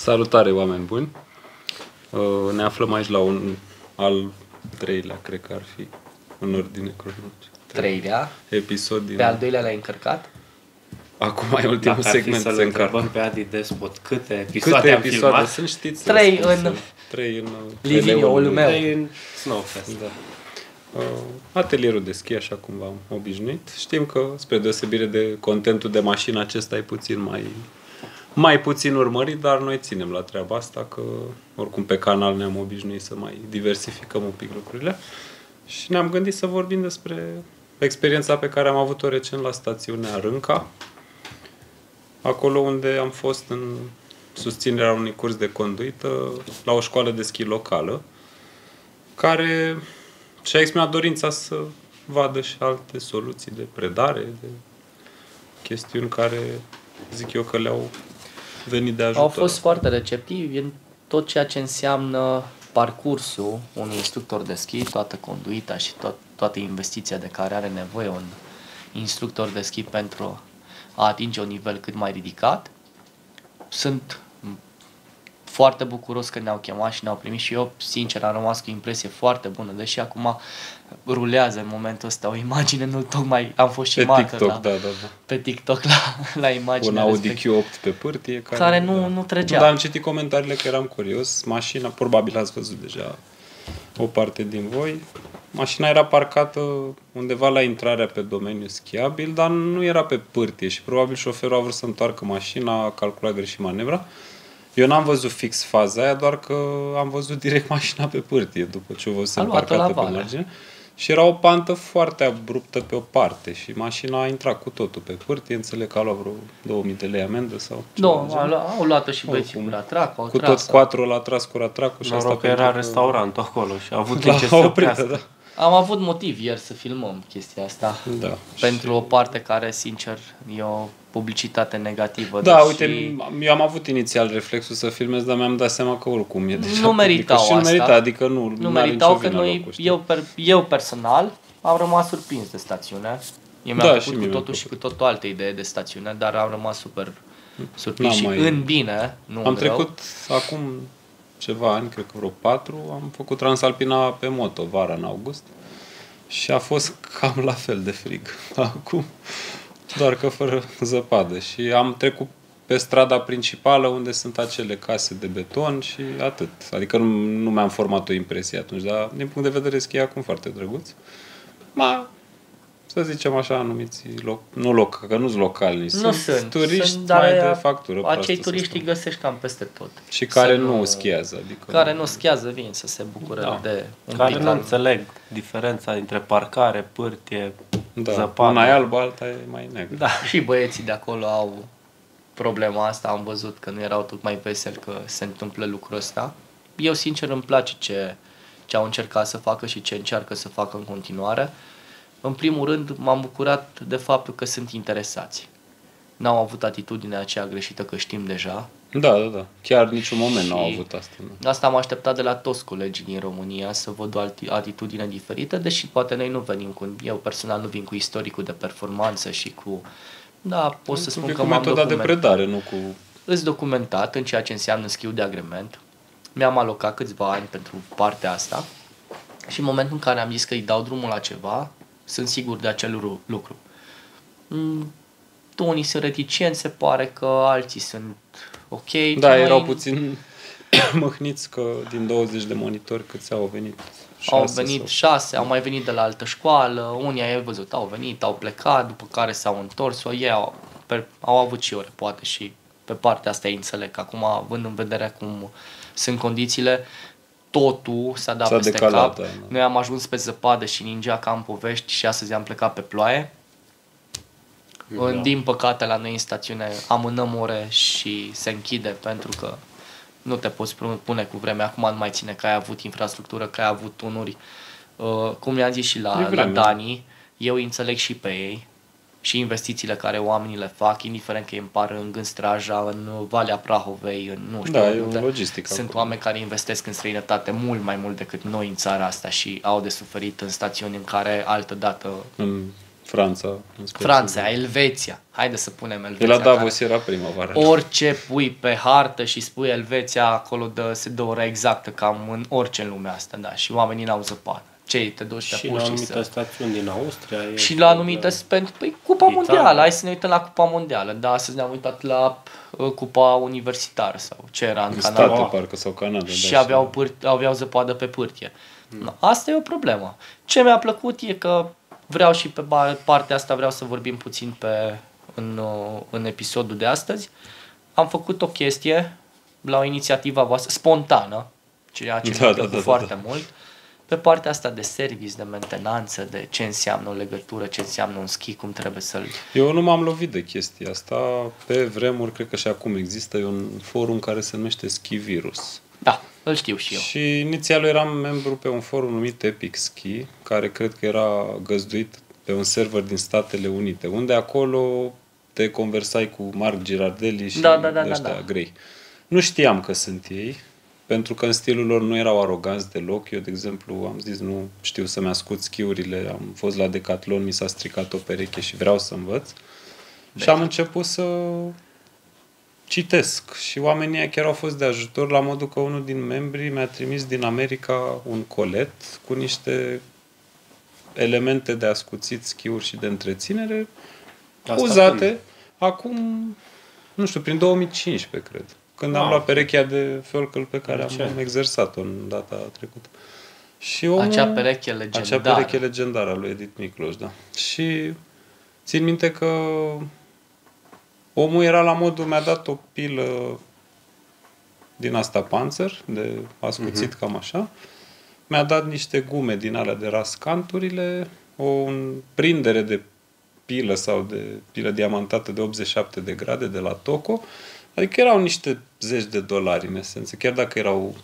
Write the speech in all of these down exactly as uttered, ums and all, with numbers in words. Salutare, oameni buni! Ne aflăm aici la un al treilea, cred că ar fi, în ordine cronologică. Treilea? Episod din... Pe al doilea l-ai încărcat? Acum e ultimul segment să încărcăm pe Adi Despot. Câte episoade, Câte episoade am filmat? Știți, trei în... Trei în... Livinioul meu. Trei în Snowfest. Da. Atelierul de schi, așa cum v-am obișnuit. Știm că, spre deosebire de contentul de mașină, acesta e puțin mai... mai puțin urmărit, dar noi ținem la treaba asta, că oricum pe canal ne-am obișnuit să mai diversificăm un pic lucrurile și ne-am gândit să vorbim despre experiența pe care am avut-o recent la stațiunea Rânca, acolo unde am fost în susținerea unui curs de conduită la o școală de schi locală, care și-a exprimat dorința să vadă și alte soluții de predare, de chestiuni care, zic eu, că le-au venit de ajutor. Au fost foarte receptivi în tot ceea ce înseamnă parcursul unui instructor de schi, toată conduita și tot, toată investiția de care are nevoie un instructor de schi pentru a atinge un nivel cât mai ridicat. Sunt foarte bucuros că ne-au chemat și ne-au primit și eu, sincer, am rămas cu impresie foarte bună, deși acum rulează în momentul ăsta o imagine, nu tocmai am fost și marcă da, da, da. pe TikTok la, la imaginea respectivă. Un Audi Q opt pe pârtie care, care nu, da, nu trecea. Dar am citit comentariile că eram curios. Mașina, probabil ați văzut deja o parte din voi, mașina era parcată undeva la intrarea pe domeniul schiabil, dar nu era pe pârtie și probabil șoferul a vrut să întoarcă mașina, a calculat greșit manevra. Eu n-am văzut fix faza aia, doar că am văzut direct mașina pe pârtie după ce o văzusem parcată pe margine. Și era o pantă foarte abruptă pe o parte și mașina a intrat cu totul pe pârtie. Înțeleg că a luat vreo două mii de lei amendă sau ceva. Da, au luat-o și băieții cu ratracul. Cu tot patru l-a tras cu ratracul. Noroc că era restaurantul acolo și a avut ce să oprească. Am avut motiv ieri să filmăm chestia asta, da, pentru și... o parte care, sincer, e o publicitate negativă. Da, deși... uite, eu am avut inițial reflexul să filmez, dar mi-am dat seama că oricum e deja nu meritau publică. Asta. Și nu merita, adică nu, nu meritau că noi, eu, per, eu personal am rămas surprins de stațiune. Eu mi-am da, făcut cu totul și cu totul alte idei de stațiune, dar am rămas super surprins și mai... în bine, nu am în trecut rău. Acum... ceva ani, cred că vreo patru, am făcut Transalpina pe moto, vara, în august. Și a fost cam la fel de frig acum, doar că fără zăpadă. Și am trecut pe strada principală unde sunt acele case de beton și atât. Adică nu, nu mi-am format o impresie atunci, dar din punct de vedere schi acum foarte drăguț. Ma, să zicem așa, anumiți loc, nu loc, că nu-s locali, nu sunt turiști, sunt, mai de factură. Acei turiști îi găsești cam peste tot. Și care să nu, nu schiază. Adică care nu schiază vin să se bucure da. de un care pic nu al... înțeleg diferența dintre parcare, pârtie, da. zăpadă. Una e albă, alta e mai neagră. Da. Și băieții de acolo au problema asta. Am văzut că nu erau tot mai veseli că se întâmplă lucrul ăsta. Eu, sincer, îmi place ce, ce au încercat să facă și ce încearcă să facă în continuare. În primul rând, m-am bucurat de faptul că sunt interesați. N-au avut atitudinea aceea greșită, că știm deja. Da, da, da. Chiar niciun moment n-au avut asta. Nu. Asta am așteptat de la toți colegii din România, să văd o atitudine diferită, deși poate noi nu venim cu... Eu personal nu vin cu istoricul de performanță și cu... Da, pot să spun că m-am documentat. Metoda de predare, nu cu... Îs documentat în ceea ce înseamnă schiul de agrement. Mi-am alocat câțiva ani pentru partea asta și în momentul în care am zis că îi dau drumul la ceva... Sunt sigur de acel lucru. Unii sunt reticenți, se pare că alții sunt ok. Da, noi... erau puțin mâhniți că din douăzeci de monitori câți au venit? șase au venit sau... șase, au mai venit de la altă școală, unii ai văzut, au venit, au plecat, după care s-au întors. Ei au, au avut și ore, poate, și pe partea asta îi înțeleg. Acum, având în vedere cum sunt condițiile, totul s-a dat peste cap. Da, da. Noi am ajuns pe zăpadă și ningea ca în povești și astăzi am plecat pe ploaie. Da. Din păcate la noi în stațiune amânăm ore și se închide pentru că nu te poți pune cu vremea. Acum nu mai ține că ai avut infrastructură, că ai avut tunuri. Cum le-am zis și la, la Dani, eu înțeleg și pe ei și investițiile care oamenii le fac, indiferent că îi împar în, în Straja, în Valea Prahovei, în nu știu, da, unde, logistic, sunt acolo. Oameni care investesc în străinătate mult mai mult decât noi în țara asta și au de suferit în stațiuni în care altădată în Franța. Franța, Elveția. Haide să punem Elveția. De la Davos era prima vară. Orice pui pe hartă și spui Elveția, acolo dă, se dă ora exactă, cam în orice în lumea asta. Da. Și oamenii n-au zăpadă. Cei te duci și la anumite să... stațiuni din Austria. Și la anumite, de... pentru păi, Cupa Italia. Mondială. Hai să ne uităm la Cupa Mondială. Da, astăzi ne-am uitat la Cupa Universitară sau ce era în, în Canada. State, parcă, sau Canada. Și da, aveau, pâr... aveau zăpadă pe pârtie. Hmm. No, asta e o problemă. Ce mi-a plăcut e că vreau și pe partea asta, vreau să vorbim puțin pe, în, în episodul de astăzi. Am făcut o chestie la o inițiativă voastră, spontană, ceea ce da, mi-a plăcut da, da, foarte da. mult, pe partea asta de service, de mentenanță, de ce înseamnă o legătură, ce înseamnă un schi, cum trebuie să-l... Eu nu m-am lovit de chestia asta. Pe vremuri, cred că și acum există, e un forum care se numește Ski Virus. Da. Îl știu și eu. Și inițial eram membru pe un forum numit Epic Ski, care cred că era găzduit pe un server din Statele Unite, unde acolo te conversai cu Marc Girardelli și da, da, da, ăștia da, da. grei. Nu știam că sunt ei, pentru că în stilul lor nu erau aroganți deloc. Eu, de exemplu, am zis, nu știu să-mi ascult schiurile, am fost la Decathlon, mi s-a stricat o pereche și vreau să învăț. Bine. Și am început să... citesc. Și oamenii chiar au fost de ajutor, la modul că unul din membrii mi-a trimis din America un colet cu niște elemente de ascuțit, schiuri și de întreținere asta uzate cum? acum, nu știu, prin două mii cincisprezece, cred, când wow. am luat perechea de felcăl pe care Ce? am exersat-o în data trecută. Și omul, acea pereche legendară. Acea pereche legendară a lui Edith Miclos, da. Și țin minte că omul era la modul, mi-a dat o pilă din asta Panzer, de ascuțit, uh-huh. cam așa. Mi-a dat niște gume din alea de ras canturile, o prindere de pilă sau de pilă diamantată de optzeci și șapte de grade de la Toco. Adică erau niște zeci de dolari în esență, chiar dacă erau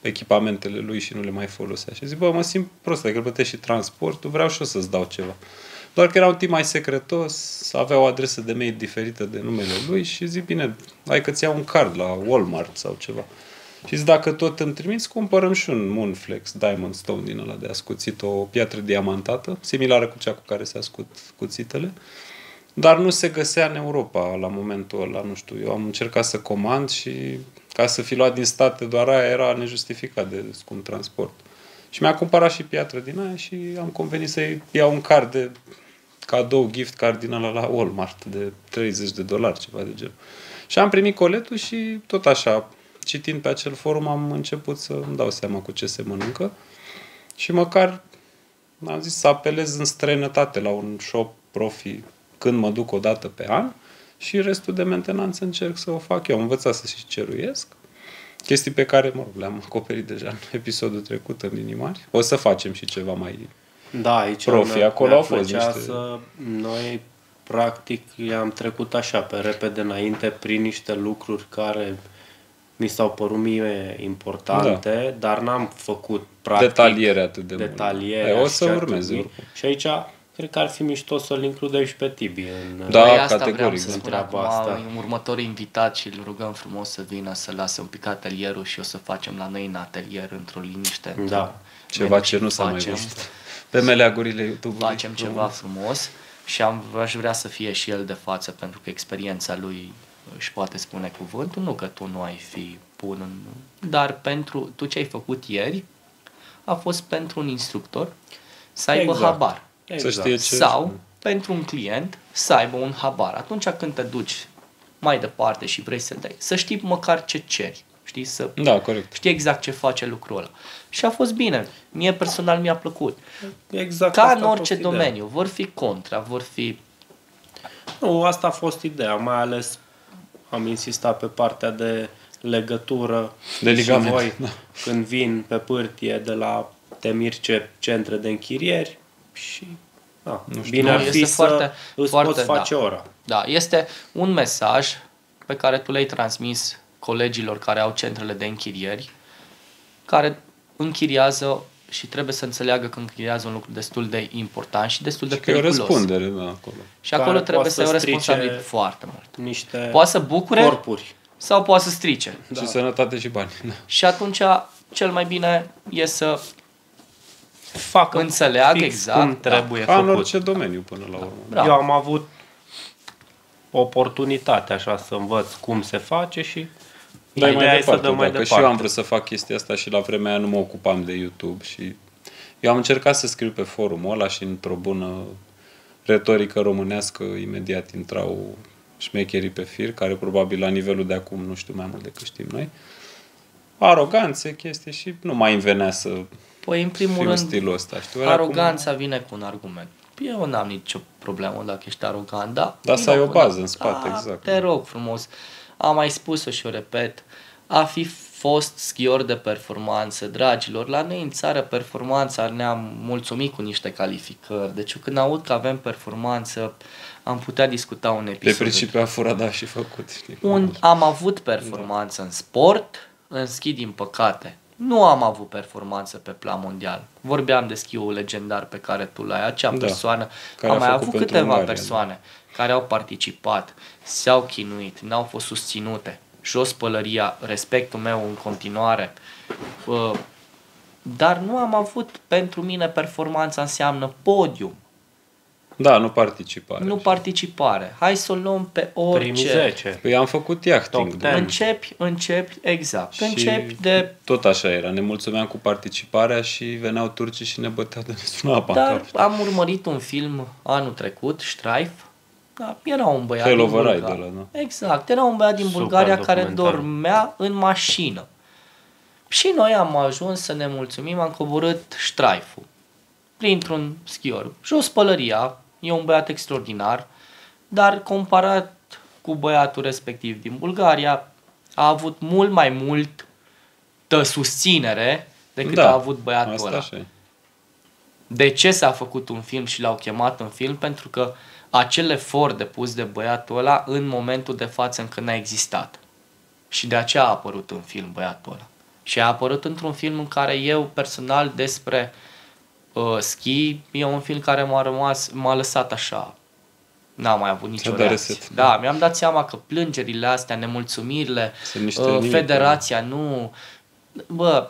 echipamentele lui și nu le mai folosea. Și zic, bă, mă simt prost, dacă îl plătești și transportul, vreau și eu să-ți dau ceva. Doar că era un timp mai secretos, avea o adresă de mail diferită de numele lui și zic, bine, hai că-ți iau un card la Walmart sau ceva. Și zic, dacă tot îmi trimiți, cumpărăm și un Moonflex Diamond Stone din ăla de ascuțit, o piatră diamantată, similară cu cea cu care se ascut cuțitele, dar nu se găsea în Europa la momentul ăla, nu știu, eu am încercat să comand și ca să fi luat din state doar aia era nejustificat de scump transport. Și mi-a cumpărat și piatră din aia și am convenit să-i iau un card de cadou, gift card din ala la Walmart de treizeci de dolari, ceva de genul. Și am primit coletul și tot așa, citind pe acel forum, am început să îmi dau seama cu ce se mănâncă și măcar am zis să apelez în străinătate la un shop profi când mă duc o dată pe an și restul de mentenanță încerc să o fac eu. Am învățat să și ceruiesc. Chestii pe care, mă rog, le-am acoperit deja în episodul trecut, în linii mari. O să facem și ceva mai... Da, aici profi, ne, acolo au fost niște... să, noi, practic, i-am trecut așa, pe repede înainte, prin niște lucruri care mi s-au părut mie importante, da. dar n-am făcut, practic, detaliere atât de detaliere mult. E, o să urmeze. Și aici, cred că ar fi mișto să-l includem și pe Tibi. În da, categoric. Asta vreau să spun acum, asta. În următor invitat și îl rugăm frumos să vină să lase un pic atelierul și o să facem la noi în atelier, într-o liniște. Da. Ceva ce nu s-a mai văzut. Pe meleagurile YouTube-ului. Facem ceva frumos și am, aș vrea să fie și el de față, pentru că experiența lui își poate spune cuvântul. Nu că tu nu ai fi bun, în, dar pentru tu ce ai făcut ieri a fost pentru un instructor să aibă exact. habar. Exact. Să știe ce sau spune. Pentru un client să aibă un habar. Atunci când te duci mai departe și vrei să dai, să știi măcar ce ceri. Știi, să da, corect. știi exact ce face lucrul ăla. Și a fost bine. Mie personal mi-a plăcut. Exact. Ca în orice domeniu. Ideea. Vor fi contra, vor fi... Nu, asta a fost ideea. Mai ales am insistat pe partea de legătură. De ligament. Voi, da. Când vin pe pârtie de la Temirce centre de închirieri și... Da, nu știu, bine ar fi să foarte, îți foarte, poți face da. ora. Da, este un mesaj pe care tu l-ai transmis colegilor care au centrele de închirieri, care închiriază și trebuie să înțeleagă că închiriază un lucru destul de important și destul de și periculos. Și o răspundere da, acolo. Și acolo care trebuie să ai o responsabilitate foarte mult. Niște poate să bucure corpuri. Sau poate să strice. Da. Și sănătate și bani. Da. Și atunci cel mai bine e să facă înțeleagă exact cum trebuie da. făcut. În orice domeniu până la urmă. Bravo. Eu am avut oportunitatea așa să învăț cum se face și Dai ideea mai departe, e să dăm mai departe. Că și eu am vrut să fac chestia asta și la vremea aia nu mă ocupam de YouTube și eu am încercat să scriu pe forumul ăla și într-o bună retorică românească imediat intrau șmecherii pe fir, care probabil la nivelul de acum nu știu mai mult decât știm noi. Aroganțe, chestii și nu mai îmi venea să păi, în primul rând, stilul ăsta. Știu, aroganța acum... vine cu un argument. Eu n-am nicio problemă dacă ești arogant, dar... Dar să ai o bază în spate, da, exact. Te rog frumos. Am mai spus-o și o repet. A fi fost schior de performanță, dragilor. La noi în țară performanța ne-am mulțumit cu niște calificări. Deci eu când aud că avem performanță, am putea discuta un episod. De principiu a furat, da, și făcut. Știi? Un, am avut performanță da. în sport, în schi, din păcate. Nu am avut performanță pe plan mondial. Vorbeam de schiul legendar pe care tu l-ai, acea da, persoană. Am mai avut câteva persoane da. care au participat, s-au chinuit, n-au fost susținute. Jos pălăria, respectul meu în continuare. Dar nu am avut, pentru mine performanța înseamnă podium. Da, nu participare. Nu participare. Hai să o luăm pe orice. zece. Păi am făcut yachting. Începi, începi, exact. Începi de... Tot așa era. Ne mulțumeam cu participarea și veneau turcii și ne băteau de nesuna apa în cap. Am urmărit un film anul trecut, Strife. Da, era un băiat din Bulgaria. Exact. Era un băiat din Bulgaria care dormea în mașină. Și noi am ajuns să ne mulțumim, am coborât Strife-ul printr-un schior. Jos pălăria, e un băiat extraordinar, dar comparat cu băiatul respectiv din Bulgaria, a avut mult mai multă susținere decât da, a avut băiatul ăla. Așa. De ce s-a făcut un film și l-au chemat în film? Pentru că acel efort depus de băiatul ăla în momentul de față încă n-a existat. Și de aceea a apărut în film băiatul ăla. Și a apărut într-un film în care eu personal despre Uh, Ski e un film care m-a rămas, m-a lăsat așa. N-am mai avut nicio reacție. Da, mi-am dat seama că plângerile astea, nemulțumirile, uh, federația nu... Bă,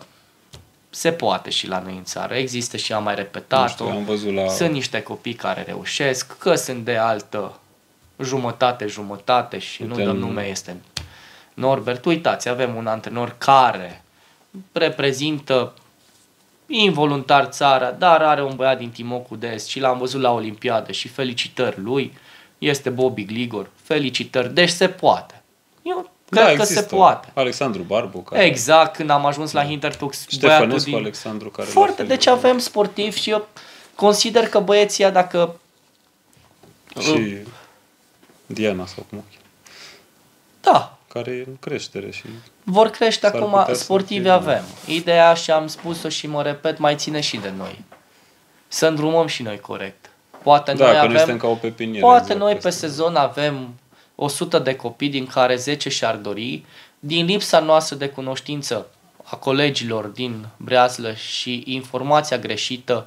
se poate și la noi în țară. Există și am mai repetat-o. La... Sunt niște copii care reușesc, că sunt de altă jumătate, jumătate și Uite, nu dăm nume, este Norbert. Uitați, avem un antrenor care reprezintă involuntar țara, dar are un băiat din Timocul de Est și l-am văzut la Olimpiadă și felicitări lui, este Bobby Gligor, felicitări, deci se poate. Eu da, cred există. că se poate. Alexandru Barbuc. Care... Exact, când am ajuns la Hintertux, băiatul din... Alexandru care Foarte, deci avem sportivi și eu consider că băieția dacă... Și Diana sau cum Da. care e în creștere și... Vor crește acum, sportivi avem. Ideea, și am spus-o și mă repet, mai ține și de noi. Să îndrumăm și noi corect. Poate da, noi avem, ca o pepiniere, poate exact noi pe asta. sezon avem o sută de copii din care zece și-ar dori. Din lipsa noastră de cunoștință a colegilor din Breazlă și informația greșită,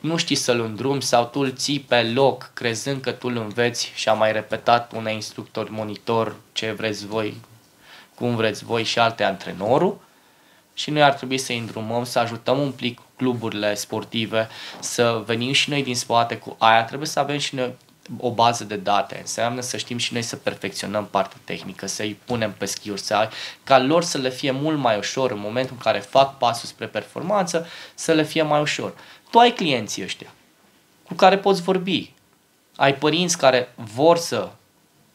nu știi să-l îndrumi sau tu îl ții pe loc crezând că tu îl înveți și a mai repetat unei instructor, monitor, ce vreți voi, cum vreți voi și alte antrenorul și noi ar trebui să-i îndrumăm, să ajutăm un pic cluburile sportive, să venim și noi din spate cu aia, trebuie să avem și noi o bază de date, înseamnă să știm și noi să perfecționăm partea tehnică, să-i punem pe schiuri, să ai, ca lor să le fie mult mai ușor în momentul în care fac pasul spre performanță, să le fie mai ușor. Tu ai clienții ăștia cu care poți vorbi, ai părinți care vor să...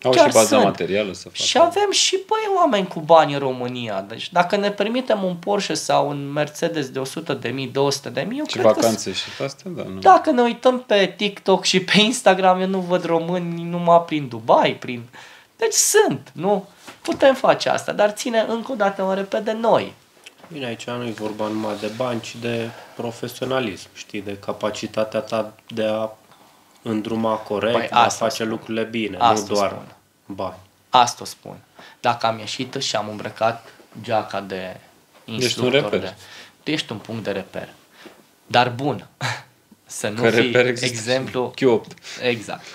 Au Chiar și baza sunt. materială să facă. Și avem și băi oameni cu bani în România. Deci dacă ne permitem un Porsche sau un Mercedes de o sută de mii, două sute de mii, eu și cred vacanțe că... și astea, da, nu. Dacă ne uităm pe TikTok și pe Instagram, eu nu văd români numai prin Dubai, prin... Deci sunt, nu? Putem face asta, dar ține încă o dată, mă repet, de noi. Bine, aici nu e vorba numai de bani, ci de profesionalism, știi, de capacitatea ta de a îndruma corect, păi, de a face spun. lucrurile bine, asta nu doar spun. bani. Asta o spun. Dacă am ieșit și am îmbrăcat geaca de instructor, deci de, tu ești un punct de reper. Dar bun, să nu Că fii exemplu... Q opt. Exact.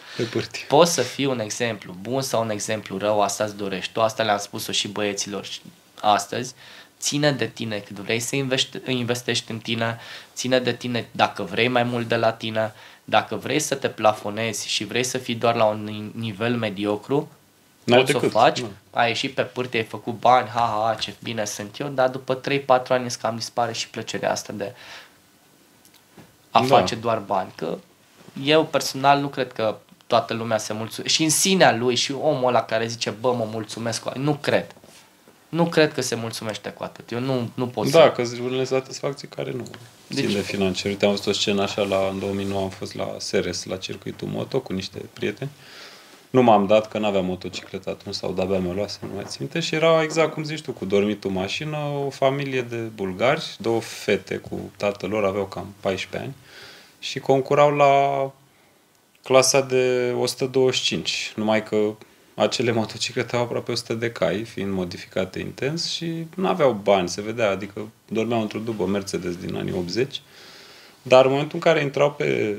Poți să fii un exemplu bun sau un exemplu rău, asta îți dorești tu, asta le-am spus-o și băieților astăzi. ține de tine cât vrei să investești în tine, ține de tine dacă vrei mai mult de la tine, dacă vrei să te plafonezi și vrei să fii doar la un nivel mediocru, poți să o faci, ai ieșit pe pârtie, ai făcut bani, ha, ha, ce bine sunt eu, dar după trei patru ani îți cam dispare și plăcerea asta de a da. face doar bani, că eu personal nu cred că toată lumea se mulțumește și în sinea lui și omul ăla care zice, bă, mă mulțumesc, nu cred. Nu cred că se mulțumește cu atât. Eu nu, nu pot da, să... Da, că sunt unele satisfacții care nu deci... țin de financiar. Uite, am văzut o scenă așa, la, în două mii nouă am fost la Seres, la circuitul moto, cu niște prieteni. Nu m-am dat, că n-aveam motocicletă atunci sau de-abia mi-o luase, nu mai ținte. Și era exact cum zici tu, cu dormitul mașină, o familie de bulgari, două fete cu tatăl lor, aveau cam paisprezece ani, și concurau la clasa de o sută douăzeci și cinci, numai că acele motociclete au aproape o sută de cai, fiind modificate intens și nu aveau bani, se vedea, adică dormeau într-o dubă Mercedes din anii optzeci, dar în momentul în care intrau pe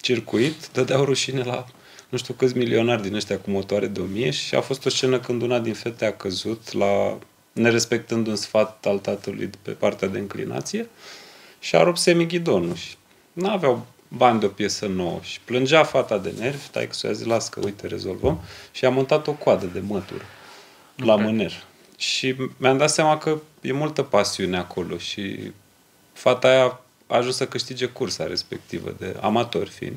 circuit, dădeau rușine la nu știu câți milionari din ăștia cu motoare de o mie și a fost o scenă când una din fete a căzut, la, nerespectând un sfat al tatălui pe partea de înclinație și a rupt semighidonul și nu aveau bani de o piesă nouă și plângea fata de nervi, taică-s-o, a zis, las că uite, rezolvăm, și a montat o coadă de mătură okay. la mâner. Și mi-am dat seama că e multă pasiune acolo și fata aia a ajuns să câștige cursa respectivă, de amator fiind,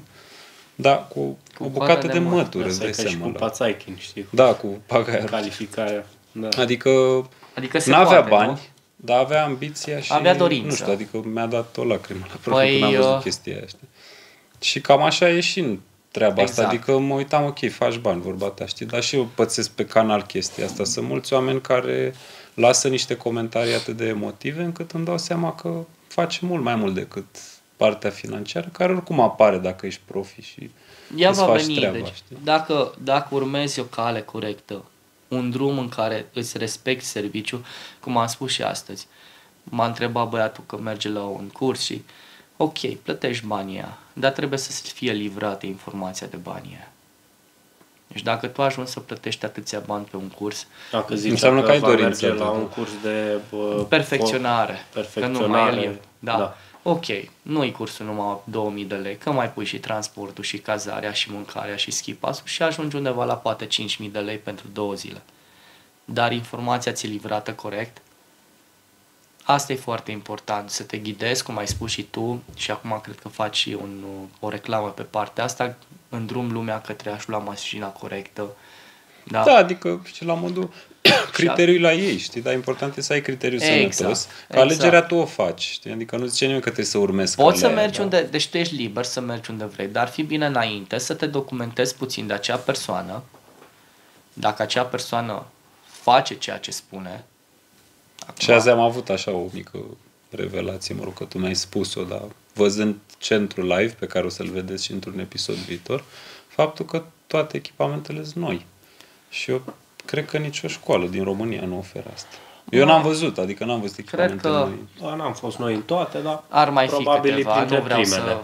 dar cu, cu o bucată de, de mătură. Asta e ca și cu pațaichin, știi? Da, cu pagaia. Calificarea. Da. Adică, adică n-avea bani, nu? Dar avea ambiția și, avea dorință. Nu știu, adică mi-a dat o lacrimă la propriu păi, când am văzut chestia aia, știi? Și cam așa e și în treaba exact. asta, adică mă uitam, ok, faci bani, vorba ta, știi, dar și eu pățesc pe canal chestia asta. Sunt mulți oameni care lasă niște comentarii atât de emotive încât îmi dau seama că faci mult mai mult decât partea financiară, care oricum apare dacă ești profi și ea îți va faci veni, treaba, deci, știi? Dacă, dacă urmezi o cale corectă, un drum în care îți respecti serviciul, cum am spus și astăzi, m-a întrebat băiatul că merge la un curs și ok, plătești banii aia, dar trebuie să fie livrată informația de banii aia. Deci dacă tu ajungi să plătești atâția bani pe un curs, dacă zici înseamnă că ai dorință la un curs de bă, perfecționare, perfecționare, că nu mai e da. da. Ok, nu-i cursul numai două mii de lei, că mai pui și transportul, și cazarea, și mâncarea, și schipasul și ajungi undeva la poate cinci mii de lei pentru două zile. Dar informația ți-e livrată corect? Asta e foarte important, să te ghidezi, cum ai spus și tu, și acum cred că faci și un, o reclamă pe partea asta, în drum lumea către a-și lua mașina corectă. Da, da adică și la modul... criteriul la ei, știi, dar important e să ai criteriul exact, sănătos, că alegerea exact. tu o faci, știi, adică nu zice nimeni că trebuie să urmezi. Poți să mergi aia, unde, da? Deci tu ești liber să mergi unde vrei, dar ar fi bine înainte să te documentezi puțin de acea persoană, dacă acea persoană face ceea ce spune. Acum, și azi am avut așa o mică revelație, mă rog, că tu mi-ai spus-o, dar văzând centrul live, pe care o să-l vedeți și într-un episod viitor, faptul că toate echipamentele sunt noi. Și eu cred că nicio școală din România nu oferă asta. Eu n-am văzut, adică n-am văzut echipamente noi. N-am fost noi în toate, dar ar mai fi câteva, nu vreau, să,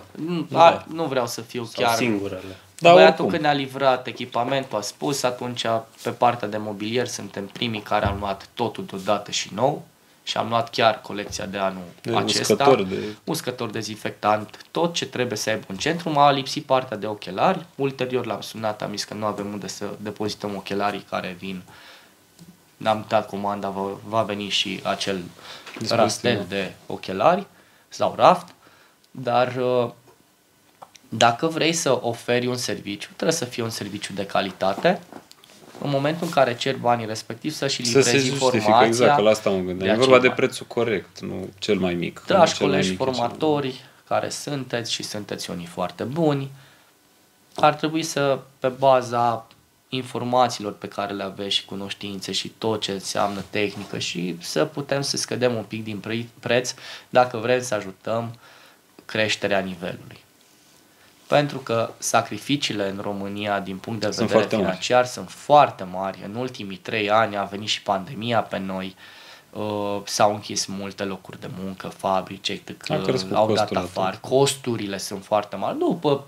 ar, nu vreau să fiu sau chiar singurele. Dar băiatul când ne-a livrat echipamentul a spus, atunci pe partea de mobilier suntem primii care am luat totul deodată și nou și am luat chiar colecția de anul de acesta. Uscător, de... uscător dezinfectant, tot ce trebuie să aibă în centru. M-a lipsit partea de ochelari. Ulterior l-am sunat, am zis că nu avem unde să depozităm ochelarii care vin. N-am dat comanda, va, va veni și acel Dispozitiv. rastel de ochelari sau raft. Dar dacă vrei să oferi un serviciu, trebuie să fie un serviciu de calitate. În momentul în care cer banii respectiv să-și livrezi să informația. Exact, că la asta mă gândeam. E vorba de prețul corect, nu cel mai mic. Dragi colegi formatori care sunteți și sunteți unii foarte buni, ar trebui să, pe baza informațiilor pe care le aveți și cunoștințe și tot ce înseamnă tehnică, și să putem să scădem un pic din preț dacă vrem să ajutăm creșterea nivelului. Pentru că sacrificiile în România din punct de sunt vedere financiar mari. sunt foarte mari. În ultimii trei ani a venit și pandemia pe noi, uh, s-au închis multe locuri de muncă, fabrici, etc. Au dat afară, costurile sunt foarte mari. După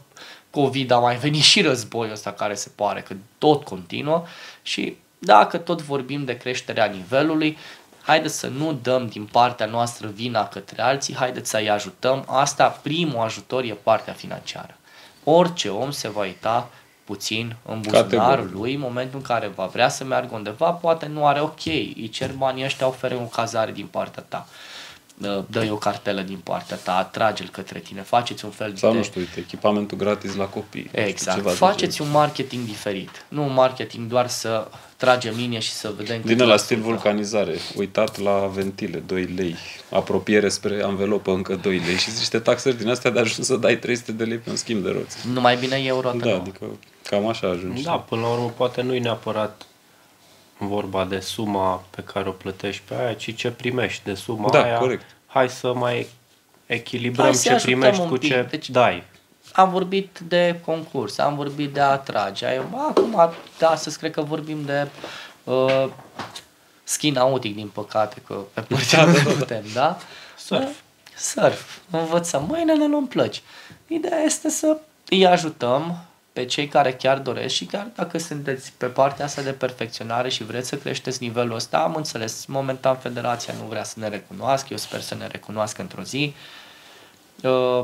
COVID a mai venit și războiul ăsta care se pare că tot continuă și dacă tot vorbim de creșterea nivelului, haideți să nu dăm din partea noastră vina către alții, haideți să-i ajutăm. Asta, primul ajutor, e partea financiară. Orice om se va uita puțin în buzunarul lui în momentul în care va vrea să meargă undeva, poate nu are, ok, îi cer banii ăștia, oferă o cazare din partea ta, dă-i o cartelă din partea ta, atrage-l către tine, faceți un fel sau, de... nu știu, uite, echipamentul gratis la copii. Exact, ceva faceți un marketing diferit, nu un marketing doar să tragem linie și să vedem... Din ăla stil vulcanizare, uitat la ventile, doi lei, apropiere spre anvelopă încă doi lei și niște taxări din astea de ajuns să dai trei sute de lei pe un schimb de roți. Nu mai bine euro. Da, nouă. Adică cam așa ajungi. Da, până la urmă poate nu-i neapărat vorba de suma pe care o plătești pe aia, ci ce primești de suma da, aia. Corect. Hai să mai echilibrăm hai ce primești cu ce deci dai. Am vorbit de concurs, am vorbit de a atrage. Acum, da, să cred că vorbim de uh, ski nautic, din păcate, că pe părțile nu putem, da? Surf. Surf. Învățăm. Mâine ne luăm plăci. Ideea este să îi ajutăm pe cei care chiar doresc și chiar dacă sunteți pe partea asta de perfecționare și vreți să creșteți nivelul ăsta, am înțeles, momentan federația nu vrea să ne recunoască, eu sper să ne recunoască într-o zi. Uh,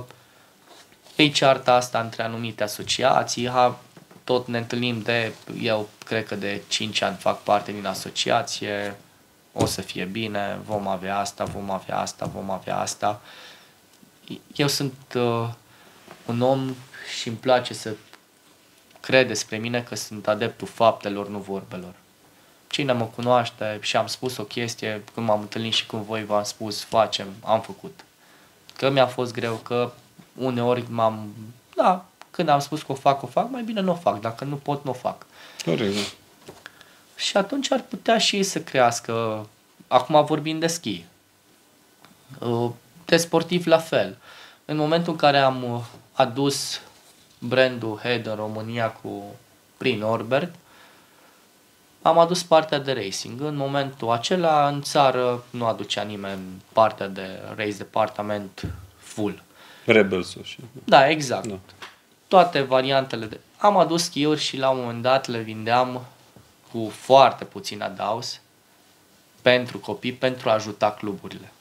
Ei ceartă asta între anumite asociații, ha, tot ne întâlnim de, eu cred că de cinci ani fac parte din asociație, o să fie bine, vom avea asta, vom avea asta, vom avea asta. Eu sunt uh, un om și îmi place să cred despre mine că sunt adeptul faptelor, nu vorbelor. Cine mă cunoaște și am spus o chestie, când m-am întâlnit și când voi v-am spus, facem, am făcut. Că mi-a fost greu, că uneori m-am, da, când am spus că o fac, o fac, mai bine nu o fac, dacă nu pot, nu o fac. Corect. Și atunci ar putea și ei să crească, acum vorbim de schi, de sportiv la fel. În momentul în care am adus brandul Head în România cu, prin Norbert, am adus partea de racing. În momentul acela, în țară, nu aducea nimeni partea de race departament full. Rebels-ul și... Da, exact. Da. Toate variantele de... Am adus schiuri și la un moment dat le vindeam cu foarte puțin adaos pentru copii, pentru a ajuta cluburile.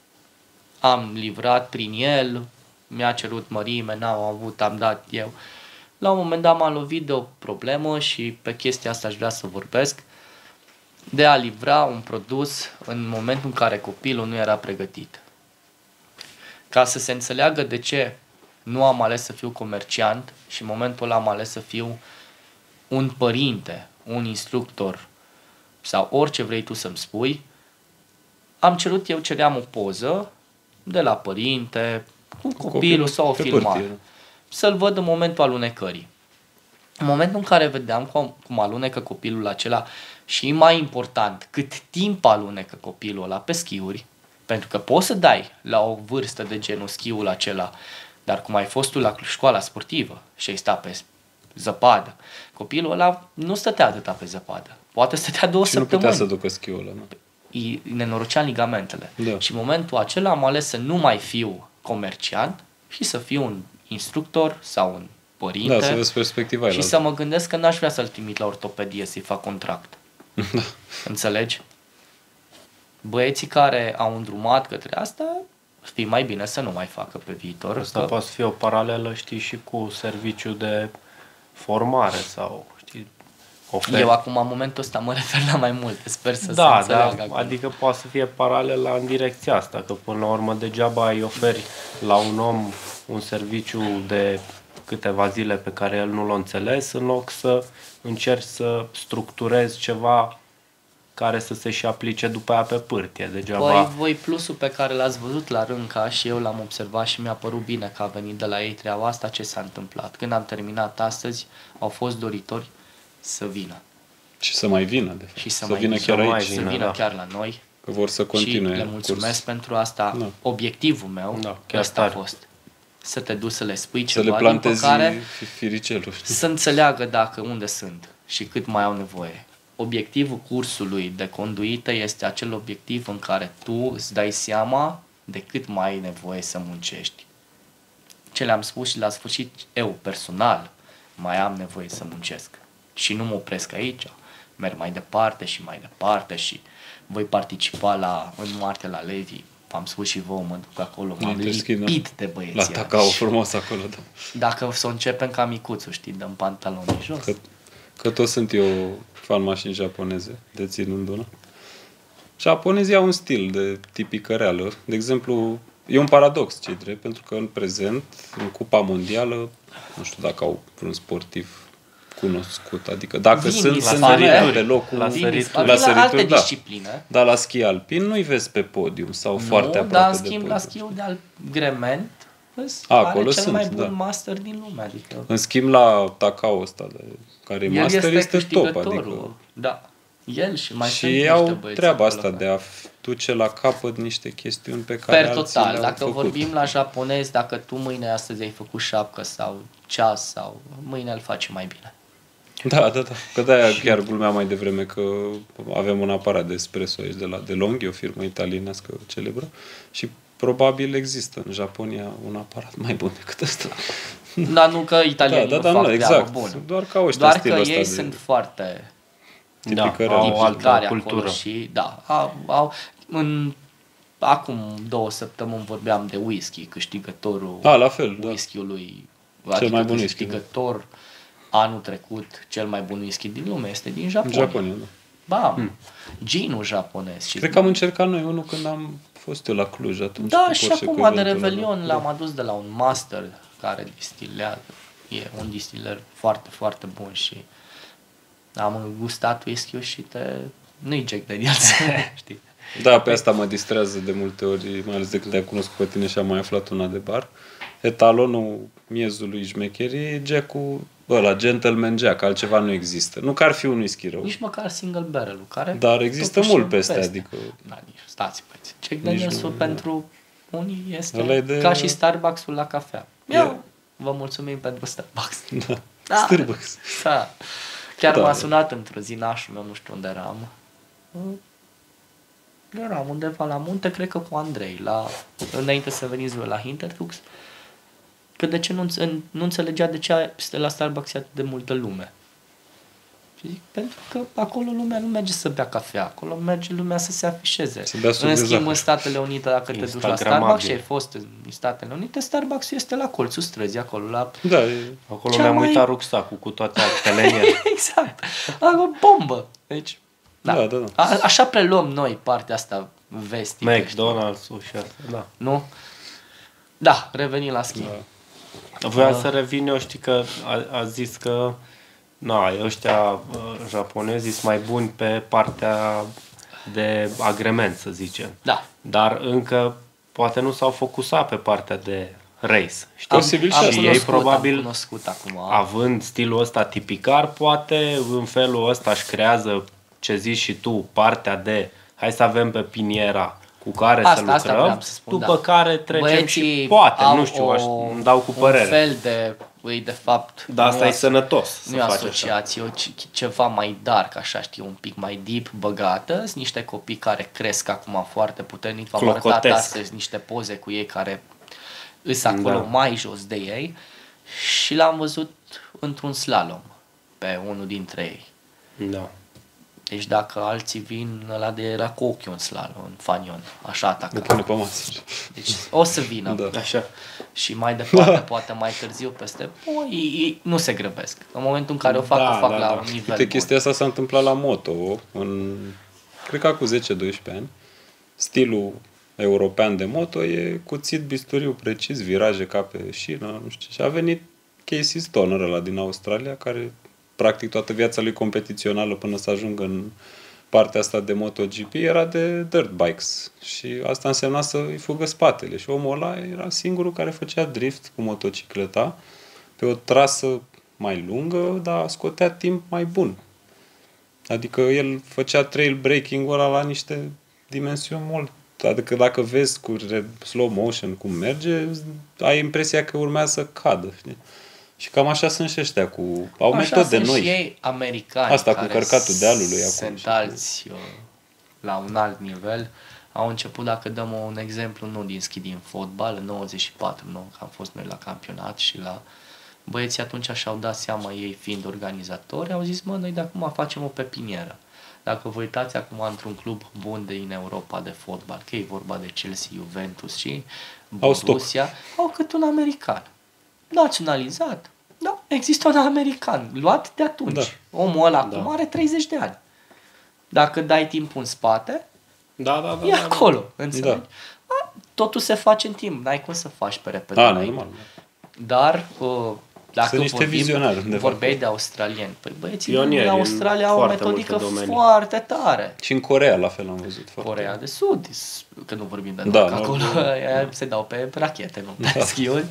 Am livrat prin el, mi-a cerut mărime, n-am avut, am dat eu. La un moment dat m-am lovit de o problemă și pe chestia asta aș vrea să vorbesc, de a livra un produs în momentul în care copilul nu era pregătit. Ca să se înțeleagă de ce nu am ales să fiu comerciant și în momentul ăla am ales să fiu un părinte, un instructor sau orice vrei tu să-mi spui, am cerut, eu ceream o poză de la părinte, cu, cu copilul, copilul sau o filmare, să-l văd în momentul alunecării. În momentul în care vedeam cum, cum alunecă copilul acela și mai important, cât timp alunecă copilul ăla pe schiuri, pentru că poți să dai la o vârstă de genul schiul acela, dar cum ai fost tu la școala sportivă și ai stat pe zăpadă, copilul ăla nu stătea atâta pe zăpadă. Poate stătea două și săptămâni. Nu putea să ducă schiul ăla. Îi nenorocea ligamentele. Da. Și în momentul acela am ales să nu mai fiu comerciant și să fiu un instructor sau un părinte. Da, să vezi perspectiva și să mă gândesc că n-aș vrea să-l trimit la ortopedie să-i fac contract. Da. Înțelegi? Băieții care au îndrumat către asta, fi mai bine să nu mai facă pe viitor. Asta că... poate fi o paralelă, știi, și cu serviciu de formare sau, știi, oferi. Eu acum, în momentul ăsta, mă refer la mai multe, sper să da, se înțeleagă. Da, adică poate să fie paralelă în direcția asta, că până la urmă degeaba îi oferi la un om un serviciu de câteva zile pe care el nu l-a înțeles, în loc să încerci să structurezi ceva care să se și aplice după aia pe pârtie. Degeaba... Păi, voi plusul pe care l-ați văzut la Rânca și eu l-am observat și mi-a părut bine că a venit de la ei treaba asta, ce s-a întâmplat. Când am terminat astăzi, au fost doritori să vină. Și să mai vină, de fapt. Și să, să mai vină chiar aici. aici. Să vină da. chiar la noi. Că vor să continue. Și le mulțumesc curs. pentru asta. Da. Obiectivul meu, da, chiar asta tare. a fost. Să te duci să le spui ceva. Să le plantezi care firicelul. Să înțeleagă dacă unde sunt și cât mai au nevoie. Obiectivul cursului de conduită este acel obiectiv în care tu îți dai seama de cât mai ai nevoie să muncești. Ce le-am spus și la sfârșit, eu personal mai am nevoie să muncesc și nu mă opresc aici, merg mai departe și mai departe și voi participa la, în martie la Levi, v-am spus și vă mă duc acolo, m-am lipit de băieții. La Tacao, frumos acolo, da. Dacă să începem ca micuțul, știi, dăm pantaloni jos. Că, că tot sunt eu fan mașini japoneze, de ținând una. Japonezii au un stil de tipică reală. De exemplu, e un paradox, ce-i drept, pentru că în prezent, în Cupa Mondială, nu știu dacă au vreun sportiv cunoscut, adică dacă Vini, sunt, sunt sărituri, pe locul la, sărituri, la, sărituri, la alte da. discipline. Dar la schi alpin nu-i vezi pe podium sau nu, foarte aproape dar, de schimb, podium. La schiul de grement a, acolo are cel sunt, mai bun da. master din lume. Adică... În schimb la Takao ăsta, de, care e master, este, este top. Adică... Da. El și mai și ei au treaba asta acolo, de a duce la capăt niște chestiuni pe care per total, dacă făcut. vorbim la japonez, dacă tu mâine astăzi ai făcut șapcă sau ceas sau mâine îl faci mai bine. Da, da, da. Că de-aia chiar glumeam mai devreme că avem un aparat de espresso aici de la Delonghi, o firmă italienească celebră și probabil există în Japonia un aparat mai bun decât ăsta. Dar nu că italienii da, da, da, fac da, exact. bună. Doar că, Doar că ei de... sunt foarte... Da, au altă cultură. Și, da, au, au, în, acum două săptămâni vorbeam de whisky, câștigătorul A, la fel, whisky-ului, da. Cel mai bun câștigător whisky, da. Anul trecut, cel mai bun whisky din lume este din Japonia. Japonia da. Bam, hmm. ginul japonez. Și cred că am încercat noi unul când am fost eu la Cluj atunci. Da, și acum de Revelion l-am adus de la un master care distilează. E un distiler foarte, foarte bun și am gustat whisky-ul și te... nu-i Jack Daniels, știi? Da, pe asta mă distrează de multe ori, mai ales de când te-am cunoscut pe tine și am mai aflat una de bar. Etalonul miezului șmecherii e Jack-ul ăla, Gentleman Jack, altceva nu există. Nu că ar fi un whisky rău. Nici măcar single barrel-ul, care... Dar există mult peste, peste, adică... Da, nici, stați, băieți. Jack Daniels-ul pentru unii este de... ca și Starbucks-ul la cafea. Eu yeah. vă mulțumim pentru Starbucks. Da, da. Starbucks. Da. Chiar da. m-a sunat într-o zi nașul meu, nu știu unde eram. Eram undeva la munte, cred că cu Andrei, la, înainte să veniți voi la Hintertux, că de ce nu, nu înțelegea de ce la Starbucks e atât de multă lume. Și zic, pentru că acolo lumea nu merge să bea cafea, acolo merge lumea să se afișeze. Se în schimb, în Statele Unite, dacă Instagram te duci la Starbucks și ai fost în Statele Unite, Starbucks este la colțul străzii, acolo la... Da, acolo mi-am mai... uitat rucsacul cu toate altele în el. Exact. O bombă. Deci, da. Da, da, da. A, așa preluăm noi partea asta vestică. McDonald's-ul și asta, da. Nu? Da, revenim la schimb. Da. Voiam uh... să revin eu, știi că a, a zis că na, ăștia japonezii sunt mai buni pe partea de agrement, să zicem. Da. Dar încă poate nu s-au focusat pe partea de race. Știi? Posibil și ei probabil, acum. având stilul ăsta tipicar, poate în felul ăsta își creează, ce zici și tu, partea de hai să avem pe piniera cu care asta, să lucrăm, asta să spun, după da. care trecem băieții și poate, nu știu, o, aș, îmi dau cu părere. Un fel de... Păi, de fapt, dar asta e sănătos să faci asociați, eu ceva mai dark, așa știu, un pic mai deep băgată. Sunt niște copii care cresc acum foarte puternic. V-am arătat astăzi niște poze cu ei care îs acolo da. mai jos de ei și l-am văzut într-un slalom pe unul dintre ei. Da. Deci dacă alții vin ăla de era cu ochiul în slalom, în fanion, așa atacă. Deci o să vină. Da. Așa. Și mai departe, poate mai târziu peste, păi, nu se grăbesc. În momentul în care o fac, da, o fac da, la da. un nivel Uite, chestia bun. asta s-a întâmplat la moto, în, cred că acum zece doisprezece ani. Stilul european de moto e cuțit, bisturiu precis, viraje ca pe șină, nu știu. Și a venit Casey Stoner ăla din Australia, care... practic toată viața lui competițională până să ajungă în partea asta de MotoGP era de dirt bikes și asta însemna să îi fugă spatele și omul ăla era singurul care făcea drift cu motocicleta pe o trasă mai lungă, dar scotea timp mai bun. Adică el făcea trail braking-ul ăla la niște dimensiuni mult. Adică dacă vezi cu slow motion cum merge, ai impresia că urmează să cadă. Știi? Și cam așa sunt și ăștia cu... Au metode noi. Așa sunt și ei americani. Asta cu cărcatul dealului acum. Sunt alți eu, la un alt nivel. Au început, dacă dăm un exemplu, nu din schi, din fotbal, în nouăzeci și patru, nu, că am fost noi la campionat și la... Băieții atunci și-au dat seama, ei fiind organizatori, au zis, mă, noi de acum facem o pepinieră. Dacă vă uitați acum într-un club bun de în Europa de fotbal, că e vorba de Chelsea, Juventus și Borussia, au, au cât un american naționalizat. Da, există un american luat de atunci. Da. Omul ăla da. acum are treizeci de ani. Dacă dai timpul în spate, da, da, da, e da, acolo. Da. Înțelegi? Da. Da, totul se face în timp. N-ai cum să faci pe repede. Da, normal. Dar... Uh, Dacă vorbim, vorbeai de australieni. Păi băieții din Australia au o metodică foarte tare. Și în Coreea la fel am văzut. Coreea de Sud, că nu vorbim de da, acolo, da. se dau pe rachete, nu pe da. schiuri.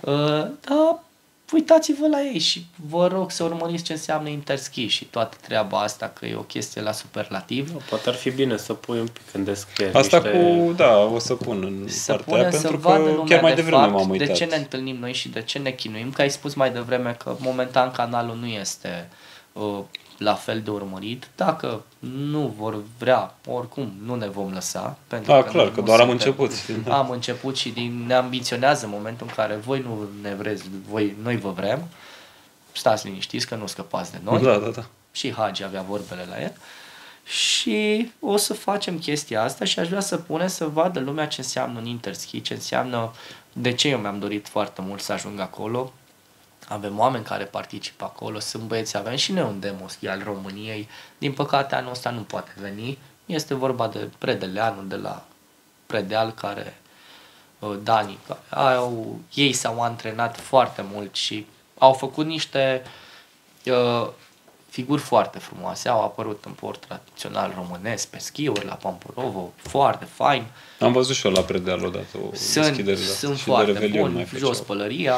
Uh, dar uitați-vă la ei și vă rog să urmăriți ce înseamnă interski și toată treaba asta, că e o chestie la superlativ. Da, poate ar fi bine să pui un pic în descriere. Asta niște... cu, da, o să pun în să partea aia, pentru că chiar mai de devreme m-am uitat. De ce ne întâlnim noi și de ce ne chinuim, că ai spus mai devreme că momentan canalul nu este uh, la fel de urmărit. Dacă nu vor vrea, oricum nu ne vom lăsa. Pentru da, că clar, că doar am început. Am început și din, ne ambiționează în momentul în care voi nu ne vreți, voi, noi vă vrem. Stați liniștiți că nu scăpați de noi. Da, da, da. Și Hagi avea vorbele la el. Și o să facem chestia asta și aș vrea să pune să vadă lumea ce înseamnă un interski, ce înseamnă, de ce eu mi-am dorit foarte mult să ajung acolo. Avem oameni care participă acolo, sunt băieți, avem și noi un demo ski al României. Din păcate, anul ăsta nu poate veni. Este vorba de Predeleanul de la Predeal, care Dani, au, ei s-au antrenat foarte mult și au făcut niște uh, figuri foarte frumoase. Au apărut în port tradițional românesc, pe schiuri, la Pamporovo, foarte fain. Am văzut și eu la Predeal odată o deschidere. Sunt foarte buni, jos pălăria.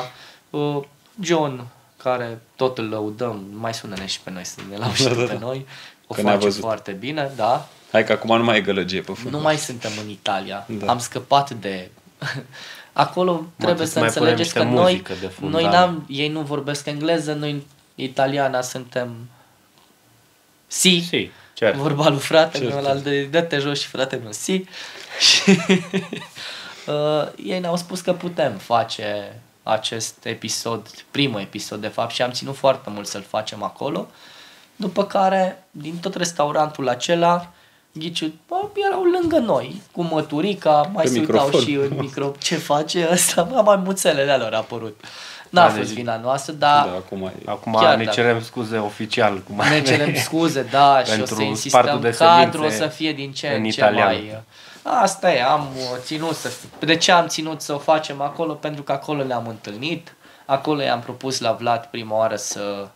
Uh, John, care tot îl lăudăm, mai sună-ne și pe noi să ne laude da, da, da. pe noi, o că face foarte bine, da. Hai că acum nu mai e gălăgie pe fund. Nu mai suntem în Italia, da. am scăpat de... Acolo mă, trebuie să înțelegeți că noi, fund, noi n-am, ei nu vorbesc engleză, noi italiana suntem... Si, si. vorba lui frate, noi ăla de dă-te jos și frate meu, si. Și uh, ei ne-au spus că putem face... acest episod, primul episod de fapt, și am ținut foarte mult să-l facem acolo, după care din tot restaurantul acela ghiciu, bă, erau lângă noi cu măturica, mai se uitau și în micro, ce face ăsta, bă, mai muțelele lor au apărut. N-a fost vina noastră, dar... Da, acum acum ne cerem scuze oficial. Cum ne cerem scuze, da, și o să insistăm, cadrul o să fie din ce în, în ce mai... Asta e, am ținut să... De ce am ținut să o facem acolo? Pentru că acolo ne-am întâlnit, acolo i-am propus la Vlad prima oară să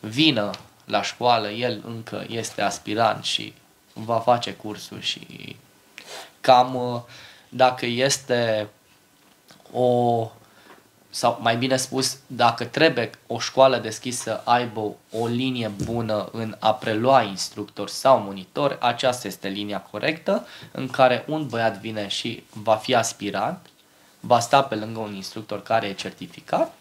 vină la școală, el încă este aspirant și va face cursul și cam dacă este o... sau mai bine spus, dacă trebuie o școală deschisă aibă o linie bună în a prelua instructor sau monitor, aceasta este linia corectă în care un băiat vine și va fi aspirant, va sta pe lângă un instructor care e certificat,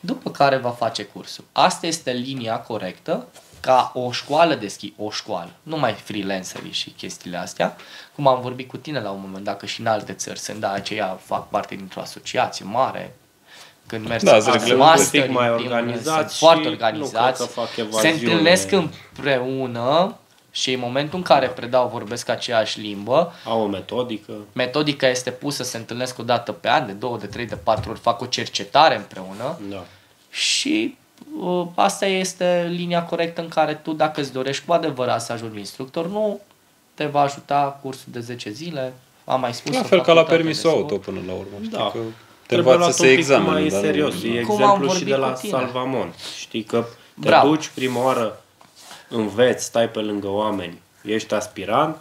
după care va face cursul. Asta este linia corectă ca o școală de schi, o școală, nu mai freelancerii și chestiile astea, cum am vorbit cu tine la un moment, dacă și în alte țări sunt, dar aceia fac parte dintr-o asociație mare, când mergi da, master, mai organizați sunt foarte organizați, se întâlnesc împreună și în momentul în care predau vorbesc aceeași limbă. Au o metodică. Metodica este pusă, se întâlnesc o dată pe an, de două, de trei, de patru ori, fac o cercetare împreună da. și uh, asta este linia corectă în care tu, dacă îți dorești cu adevărat să ajungi instructor, nu te va ajuta cursul de zece zile, am mai spus. La fel ca la permisul auto până la urmă, știi da. că... Te trebuie să se un mai dar... serios. E cum exemplu și de la Salvamon. Știi că te Bravo. duci prima oară, înveți, stai pe lângă oameni, ești aspirant,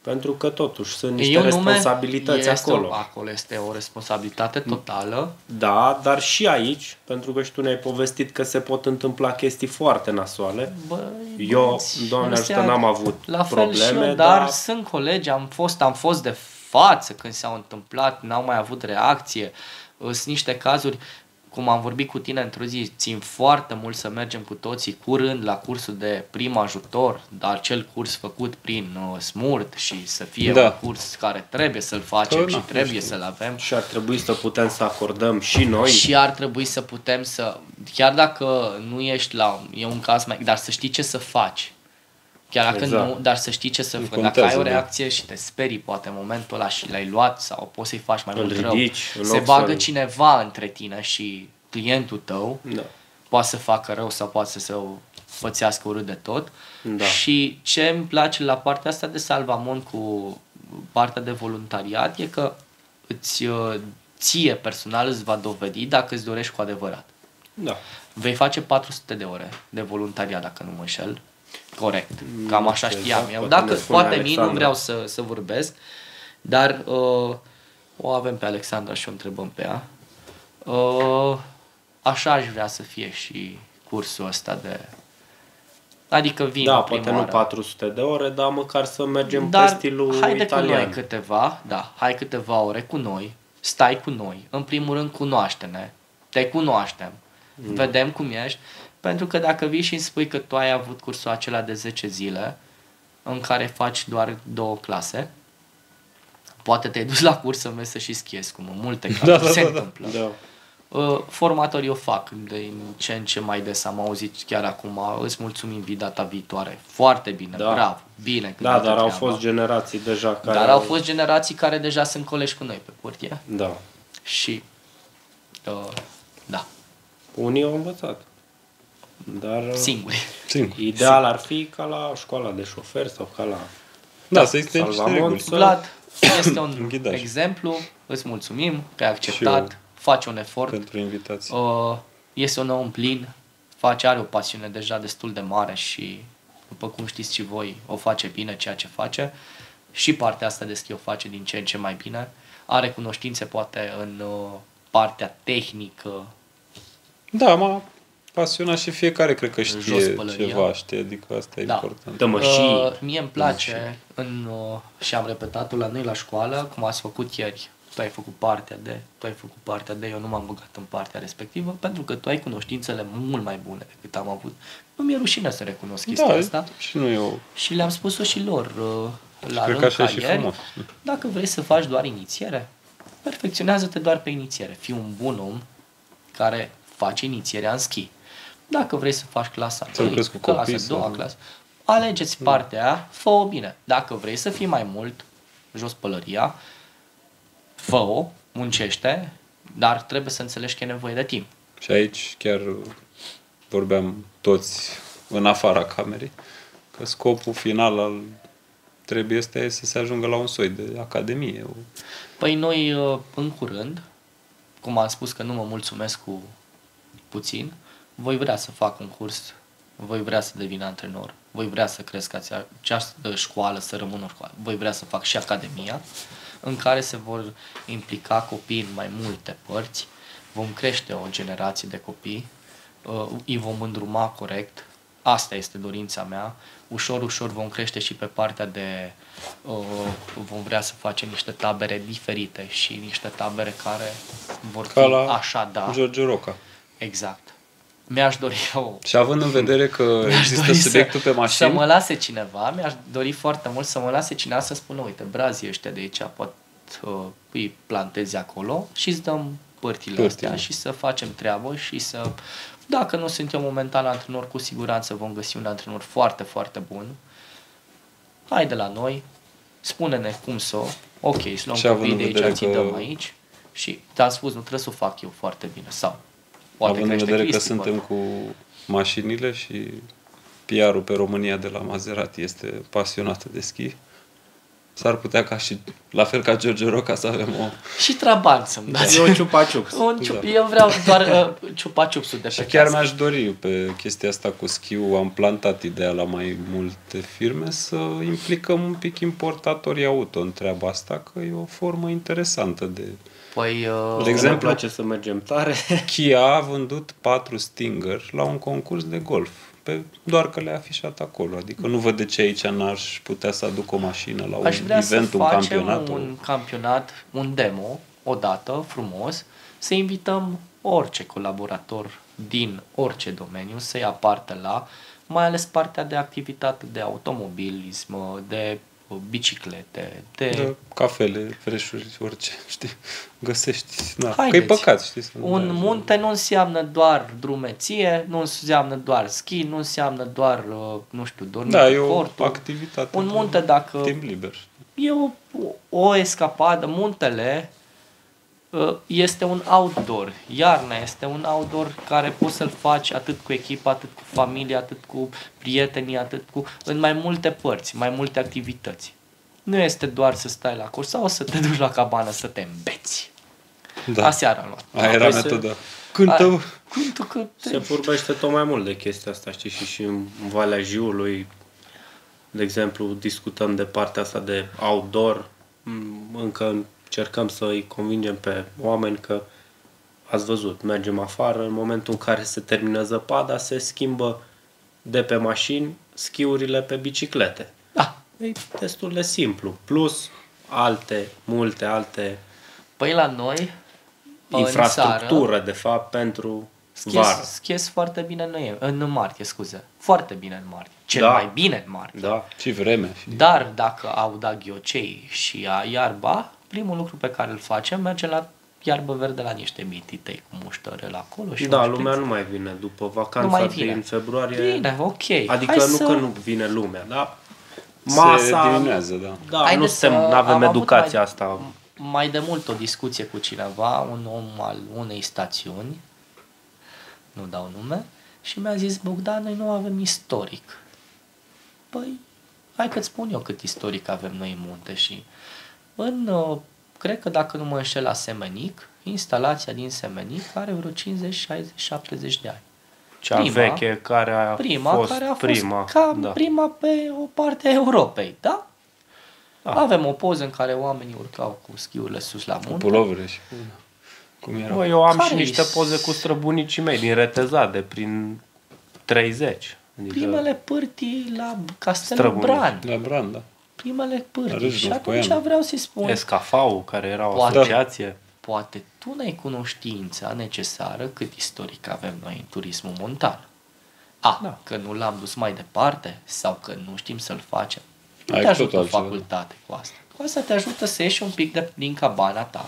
pentru că totuși sunt niște Eu responsabilități acolo. Acolo este o responsabilitate totală. Da, dar și aici, pentru că și tu ne-ai povestit că se pot întâmpla chestii foarte nasoale. Bă, eu, Doamne ajută, n-am avut la fel probleme. Și eu, dar, dar sunt colegi, am fost, am fost de față când s-au întâmplat, n-au mai avut reacție. Sunt niște cazuri, cum am vorbit cu tine într-o zi, țin foarte mult să mergem cu toții curând la cursul de prim ajutor, dar acel curs făcut prin uh, smurt și să fie da. un curs care trebuie să-l facem că, și na, trebuie să-l avem. Și ar trebui să putem să acordăm și noi. Și ar trebui să putem să, chiar dacă nu ești la, e un caz mai, dar să știi ce să faci. Chiar dacă exact. nu, dar să știi ce să faci. Dacă ai o reacție de. și te sperii poate în momentul ăla și l-ai luat sau poți să-i faci mai îl mult ridici, rău, se bagă sau... cineva între tine și clientul tău, da. poate să facă rău sau poate să se pățească urât de tot. Da. Și ce îmi place la partea asta de Salvamont cu partea de voluntariat e că îți, ție personal îți va dovedi dacă îți dorești cu adevărat. Da. Vei face patru sute de ore de voluntariat, dacă nu mă înșel. Corect, cam așa știam exact, eu. Dacă poate mie, nu vreau să, să vorbesc, dar uh, o avem pe Alexandra și o întrebăm pe ea. Uh, așa aș vrea să fie și cursul ăsta de... Adică vin Da, poate oară. nu patru sute de ore, dar măcar să mergem dar pe stilul haide italian. Hai cu noi câteva, da, hai câteva ore cu noi, stai cu noi. În primul rând cunoaște-ne, te cunoaștem, mm. vedem cum ești. Pentru că dacă vii și îmi spui că tu ai avut cursul acela de zece zile în care faci doar două clase, poate te-ai dus la curs să mergi să și schiezi, cum în multe cazuri da, se da, întâmplă. Da. Formatorii o fac din ce în ce mai des, am auzit chiar acum, îți mulțumim, vii data viitoare, foarte bine, da. bravo, bine. Da, dar treaba. au fost generații deja care... Dar au fost generații care deja sunt colegi cu noi pe curtie. Da. Și, uh, da. Unii au învățat. Dar singuri. Singur. Ideal Singur. ar fi ca la școala de șofer sau ca la... Da, da să existe niște reguli. Vlad este un exemplu, îți mulțumim că ai acceptat, faci un efort. Pentru invitație. Uh, este un om plin, face, are o pasiune deja destul de mare și, după cum știți și voi, o face bine ceea ce face. Și partea asta de schi o face din ce în ce mai bine. Are cunoștințe poate în uh, partea tehnică. Da, mă... pasiunea și fiecare cred că știe ceva, știe, adică asta e da. important. Uh, mie îmi place în, uh, și am repetat-o la noi la școală, cum ați făcut ieri, tu ai făcut partea de, tu ai făcut partea de, eu nu m-am băgat în partea respectivă, pentru că tu ai cunoștințele mult mai bune decât am avut. Nu mi-e rușine să recunosc chestia da, asta. Și nu eu. Și le-am spus-o și lor uh, la Rânca ieri. Dacă vrei să faci doar inițiere, perfecționează-te doar pe inițiere. Fii un bun om care face inițierea în schi. Dacă vrei să faci clasa doi, clasa doi, clasă, alegeți partea aia, fă-o bine. Dacă vrei să fii mai mult, jos pălăria, fă-o, muncește, dar trebuie să înțelegi că e nevoie de timp. Și aici chiar vorbeam toți în afara camerei, că scopul final al trebuie este să se ajungă la un soi de academie. Păi noi, în curând, cum am spus că nu mă mulțumesc cu puțin, voi vrea să fac un curs, voi vrea să devin antrenor, voi vrea să cresc această școală, să rămân în școală, voi vrea să fac și academia, în care se vor implica copii în mai multe părți, vom crește o generație de copii, îi vom îndruma corect, asta este dorința mea, ușor, ușor vom crește și pe partea de, vom vrea să facem niște tabere diferite și niște tabere care vor fi așa, da. Giorgio Rocca. Exact. Mi-aș dori eu... Și având în vedere că există subiectul să, pe mașină... Să mă lase cineva, mi-aș dori foarte mult să mă lase cineva să spună, uite, brazii ăștia de aici pot uh, îi plantezi acolo și îți dăm părțile Părtile. astea și să facem treabă și să... Dacă nu sunt eu momentan antrenor, cu siguranță vom găsi un antrenor foarte, foarte bun. Hai de la noi, spune-ne cum să... Ok, să luăm copii de aici, ți dăm aici și te-am spus, nu trebuie să o fac eu foarte bine sau... Poate având în vedere Cristi, că suntem poate. cu mașinile și P R-ul pe România de la Maserati este pasionată de schi, s-ar putea ca și, la fel ca Giorgio Rocca, să avem o... Și traban să-mi dați. Un ciupa-ciups. Ciup, da. Eu vreau doar uh, ciupa-ciupsul de și pe chiar casă. Mi-aș dori pe chestia asta cu schiul, am plantat ideea la mai multe firme să implicăm un pic importatorii auto în treaba asta, că e o formă interesantă de... Păi, uh, de exemplu, place să mergem tare. Kia a vândut patru Stinger la un concurs de golf, pe, doar că le-a afișat acolo. Adică nu văd de ce aici n-aș putea să aduc o mașină la un event, un campionat. un campionat, un demo, odată, frumos, să invităm orice colaborator din orice domeniu să ia parte la, mai ales partea de activitate de automobilism, de biciclete, de... de cafele, freșuri, orice, știi, găsești. Da. Că-i păcat, știi? Un munte nu înseamnă doar drumeție, nu înseamnă doar schi, nu înseamnă doar, nu știu, dormit. Da, e o activitate. Un munte, dacă... timp liber. E o, o escapadă. Muntele este un outdoor. Iarna este un outdoor care poți să-l faci atât cu echipa, atât cu familia, atât cu prietenii, atât cu... în mai multe părți, mai multe activități. Nu este doar să stai la curs sau să te duci la cabană să te îmbeți. Da. Aseară am luat. Aia era metoda. Cântă... Se vorbește tot mai mult de chestia asta, știi? Și, și în Valea Jiului, de exemplu, discutăm de partea asta de outdoor. Încă încercăm să îi convingem pe oameni că, ați văzut, mergem afară, în momentul în care se termină zăpada, se schimbă de pe mașini schiurile pe biciclete. Da. E destul de simplu. Plus alte, multe alte... Păi la noi, infrastructură, sară, de fapt, pentru schiez, vară. Schiez foarte bine în, noi, în martie, scuze. Foarte bine în martie. Cel da. mai bine în martie. Da, și vreme. Dar dacă au dat ghiocei și a iarba, primul lucru pe care îl facem, mergem la iarbă verde, la niște mititei cu muștărel acolo. Și da, lumea nu mai vine după vacanța din februarie. Bine, ok. Adică Hai nu să... că nu vine lumea, dar masa... Se diminuează, da. Da, Haide nu suntem, avem educația mai, asta. Mai de mult o discuție cu cineva, un om al unei stațiuni, nu dau nume, și mi-a zis, Bogdan, noi nu avem istoric. Păi, hai că-ți spun eu cât istoric avem noi în munte și... În, cred că dacă nu mă înșel, la Semenic, instalația din Semenic are vreo cincizeci, șaizeci, șaptezeci de ani. Cea prima, veche care a prima, fost care a fost prima. Ca da. prima pe o parte a Europei, da? da? Avem o poză în care oamenii urcau cu schiurile sus la munte. Cu pulovere și cum era. Bă, eu am care și niște poze cu străbunicii mei din Retezat, de prin treizeci. Adică primele pârtii la Castelul Bran. La Bran, da. Primele pârtii. Și atunci vreau să-i spun... Escafau, care era o poate, asociație. Poate tu n-ai cunoștința necesară cât istoric avem noi în turismul montan. A, da. că nu l-am dus mai departe sau că nu știm să-l facem. Nu te ajută facultate cu asta. Cu asta te ajută să ieși un pic de, din cabana ta,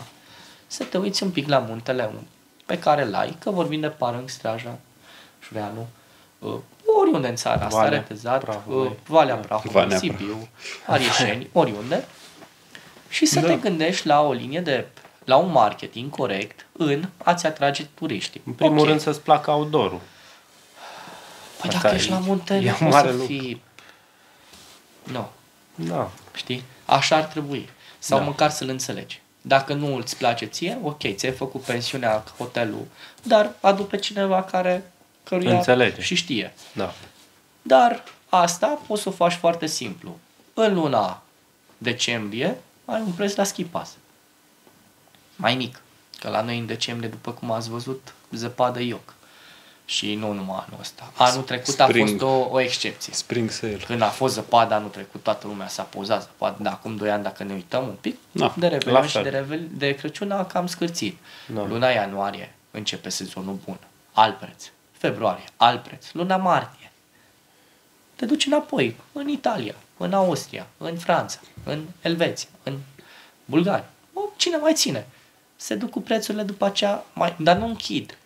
să te uiți un pic la muntele pe care l-ai, că vorbim de Parâng, Straja, Șureanu, oriunde în țara asta, Valea, Retezat, Prahovei, Valea Prahovei, Sibiu, Arieșeni, oriunde, și să da. te gândești la o linie de, la un marketing corect în a-ți atrage turiștii. În primul okay. rând să-ți placă outdoor-ul. Păi asta dacă ești la munte, nu poți să fii... Nu. Da. Știi? Așa ar trebui. Sau da. măcar să-l înțelegi. Dacă nu îți place ție, ok, ți-ai făcut pensiunea, hotelul, dar adu pe cineva care... Înțelege. Și știe. Da. Dar asta poți să o faci foarte simplu. În luna decembrie ai un preț la Ski Pass. Mai mic. Că la noi în decembrie, după cum ați văzut, zăpadă ioc. Și nu numai anul ăsta. Anul trecut Spring. a fost o, o excepție. Spring sale. Când a fost zăpadă anul trecut, toată lumea s-a pozat zăpadă. Dar acum doi ani, dacă ne uităm un pic, da. de Revelion și de, Revel, de Crăciun a cam scârțit. Da. Luna ianuarie începe sezonul bun. Alt preț. Februarie, alt preț, luna martie. Te duci înapoi, în Italia, în Austria, în Franța, în Elveția, în Bulgaria. O, cine mai ține? Se duc cu prețurile după aceea, mai, dar nu închid,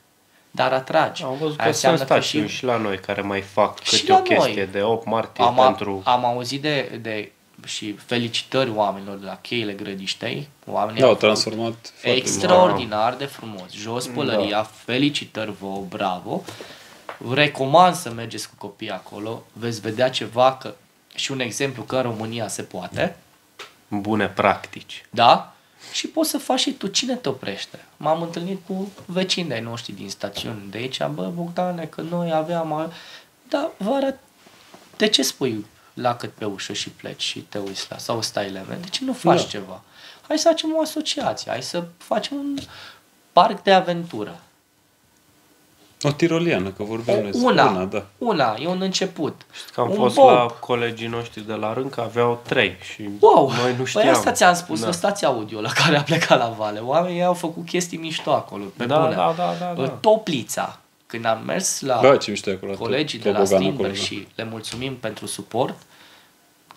dar atragi. Am văzut că sunt stațiuni și la noi care mai fac câte o chestie de opt martie am, pentru... Am auzit de, de și felicitări oamenilor de la cheile grădiștei. Oamenii da, au transformat extraordinar de frumos. Jos pălăria, da. felicitări vouă, bravo. Recomand să mergeți cu copiii acolo, veți vedea ceva că și un exemplu că în România se poate. Bune practici. Da? Și poți să faci și tu, cine te oprește? M-am întâlnit cu vecini de-ai noștri din stațiune de aici, bă, Bogdane, că noi aveam... Dar vă arăt... De ce spui la cât pe ușă și pleci și te uiți la... Sau stai element. De ce nu faci da. ceva? Hai să facem o asociație, hai să facem un parc de aventură. O tiroliană, că vorbeam una, una, da. Una, e un început. Știi că am un fost bob. la colegii noștri de la Rânca, aveau trei și wow. noi nu știam. Păi asta ți-am spus, da. o stație audio la care a plecat la Vale. Oamenii au făcut chestii mișto acolo, pe da, bune. Da, da, da, da. Toplița. Când am mers la Bă, colegii de la Strimber și le mulțumim pentru suport,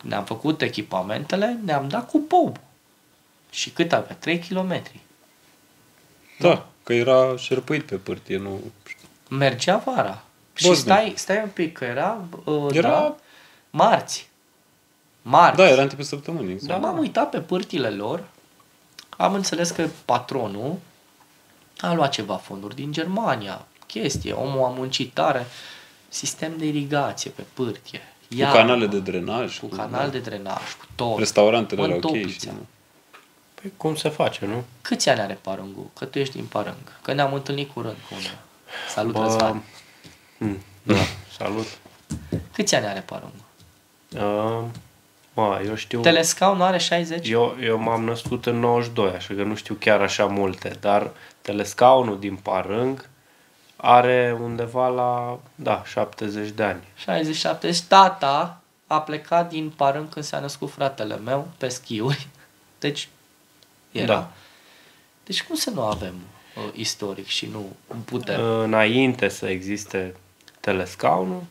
Ne-am făcut echipamentele, ne-am dat cu Bob. Și cât avea? trei kilometri. Da, da, că era șerpuit pe pârtie, nu... Mergea vara. Bosnia. Și stai, stai un pic, că era... Uh, era... Da, marți. Marți. Da, era în timpul săptămânii. Exact. Dar m-am uitat pe pârtile lor, am înțeles că patronul a luat ceva fonduri din Germania, chestie, omul a muncit tare, sistem de irigație pe pârtie. Iar, cu canale de drenaj. Cu canal de drenaj, cu tot. Restaurantele erau ok și... Păi cum se face, nu? Câți ani are Parângu? Că tu ești din Parâng. Că ne-am întâlnit curând cu unul. Salut, Bă... Răzvan. Hmm. Da, salut. Câți ani are Parângu? Uh, mă, eu știu... Telescaunul are șaizeci? Eu, eu m-am născut în nouăzeci și doi, așa că nu știu chiar așa multe, dar telescaunul din Parâng are undeva la, da, șaptezeci de ani. șaizeci șaptezeci. Tata a plecat din Parâng când s-a născut fratele meu pe schiuri. Deci... Era. Da. Deci cum să nu avem uh, istoric și nu putem? Înainte să existe telescaunul,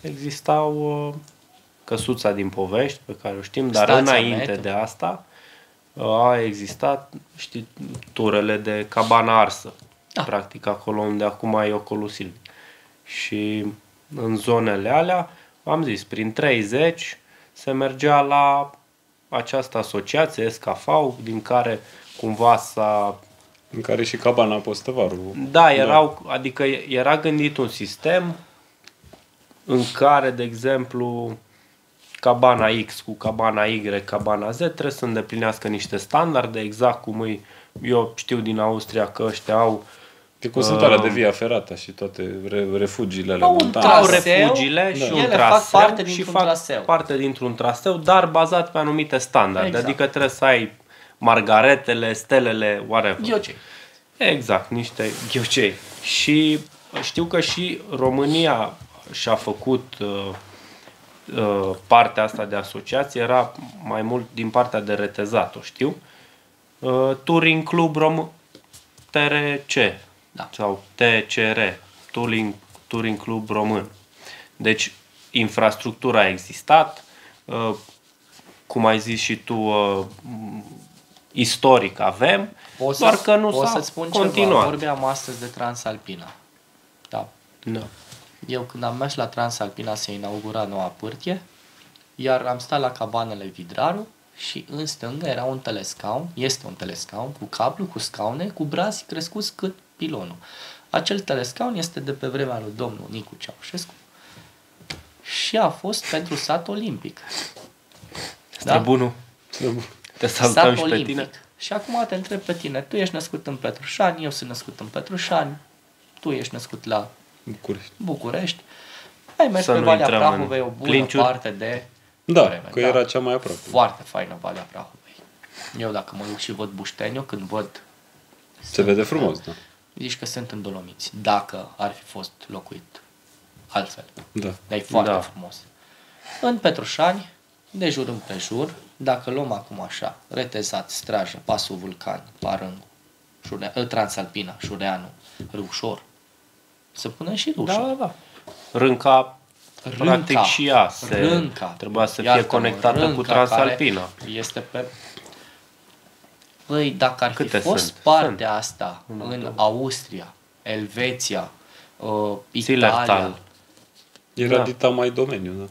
existau uh, căsuța din povești, pe care o știm, dar stația înainte metru. De asta uh, a existat, știi, turele de cabana arsă, da. Practic acolo unde acum e Ocolul Silvic. Și în zonele alea, am zis, prin treizeci se mergea la... această asociație, S K V, din care cumva s-a... În care și cabana Postăvaru. Da, erau, da, adică era gândit un sistem în care, de exemplu, cabana X cu cabana Y, cabana Z trebuie să îndeplinească niște standarde, exact cum îi... Eu știu din Austria că ăștia au... Că cum sunt alea de via ferată și toate refugiile alea. Au un traseu, refugiile și un traseu, fac parte și fac traseu. parte dintr-un traseu, dar bazat pe anumite standarde. Exact. Adică trebuie să ai margaretele, stelele, whatever. Ghiocei. Exact, niște ghiocei. Și știu că și România și-a făcut uh, uh, partea asta de asociație, era mai mult din partea de Retezat, o știu. Uh, Touring Club Rom T R C. Da. Sau T C R, Touring, Touring Club Român. Deci, infrastructura a existat, uh, cum ai zis și tu, uh, istoric avem, o doar că nu s-a continuat. Ceva. Vorbeam astăzi de Transalpina. Da. No. Eu când am mers la Transalpina se inaugura noua pârtie, iar am stat la cabanele Vidraru și în stânga era un telescaun, este un telescaun cu cablu, cu scaune, cu brazi crescuți cât pilonul. Acel telescaun este de pe vremea lui domnul Nicu Ceaușescu și a fost pentru sat olimpic. Da? Străbunul. Străbun. Te salutăm și pe tine. Și acum te întreb pe tine, tu ești născut în Petroșani, eu sunt născut în Petroșani, tu ești născut la București. București. Ai mers Să pe Valea Prahovei o bună plinciuri. parte de Da, vreme, că da? era cea mai aproape. Foarte faină Valea Prahovei. Eu dacă mă duc și văd Bușteniu, când văd... Se vede frumos, da. Zici că sunt în Dolomiți, dacă ar fi fost locuit altfel. Da. Dar e foarte da. frumos. În Petroșani, de jur împrejur, dacă luăm acum așa, Retezat, Straja, Pasul Vulcan, Parângu, Șureanu, Transalpina, Șureanu, Rușor, să punem și Rușor. Da, da, da. Rânca, Rânca practic și ea se, Rânca, trebuia să fie conectată Rânca cu Transalpina. Este pe... Păi, dacă ar fi Câte fost sunt? partea sunt. asta în, în Austria, Elveția, uh, Italia... Era da. dita mai domeniu, da?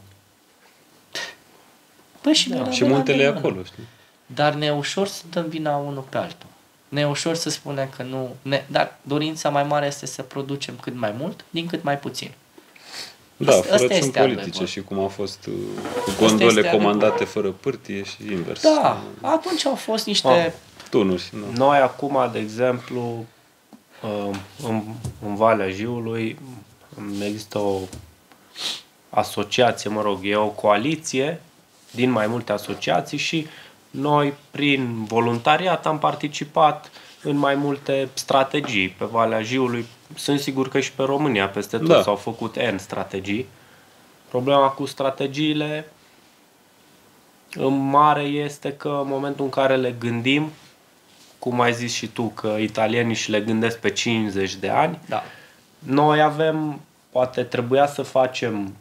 Păi și, da. și muntele e acolo, știi? Dar ne ușor să dăm vina unul pe altul. Ne ușor să spunem că nu... Ne, dar dorința mai mare este să producem cât mai mult, din cât mai puțin. Da, asta, fără sunt politice și cum au fost uh, cu gondole comandate fără pârtie și invers. Da, atunci au fost niște... Ah. Tunuri, Noi acum, de exemplu, în, în Valea Jiului există o asociație, mă rog, e o coaliție din mai multe asociații și noi, prin voluntariat, am participat în mai multe strategii pe Valea Jiului. Sunt sigur că și pe România, peste tot, da. s-au făcut N strategii. Problema cu strategiile în mare este că în momentul în care le gândim, cum ai zis și tu, că italienii și le gândesc pe cincizeci de ani, da. noi avem, poate trebuia să facem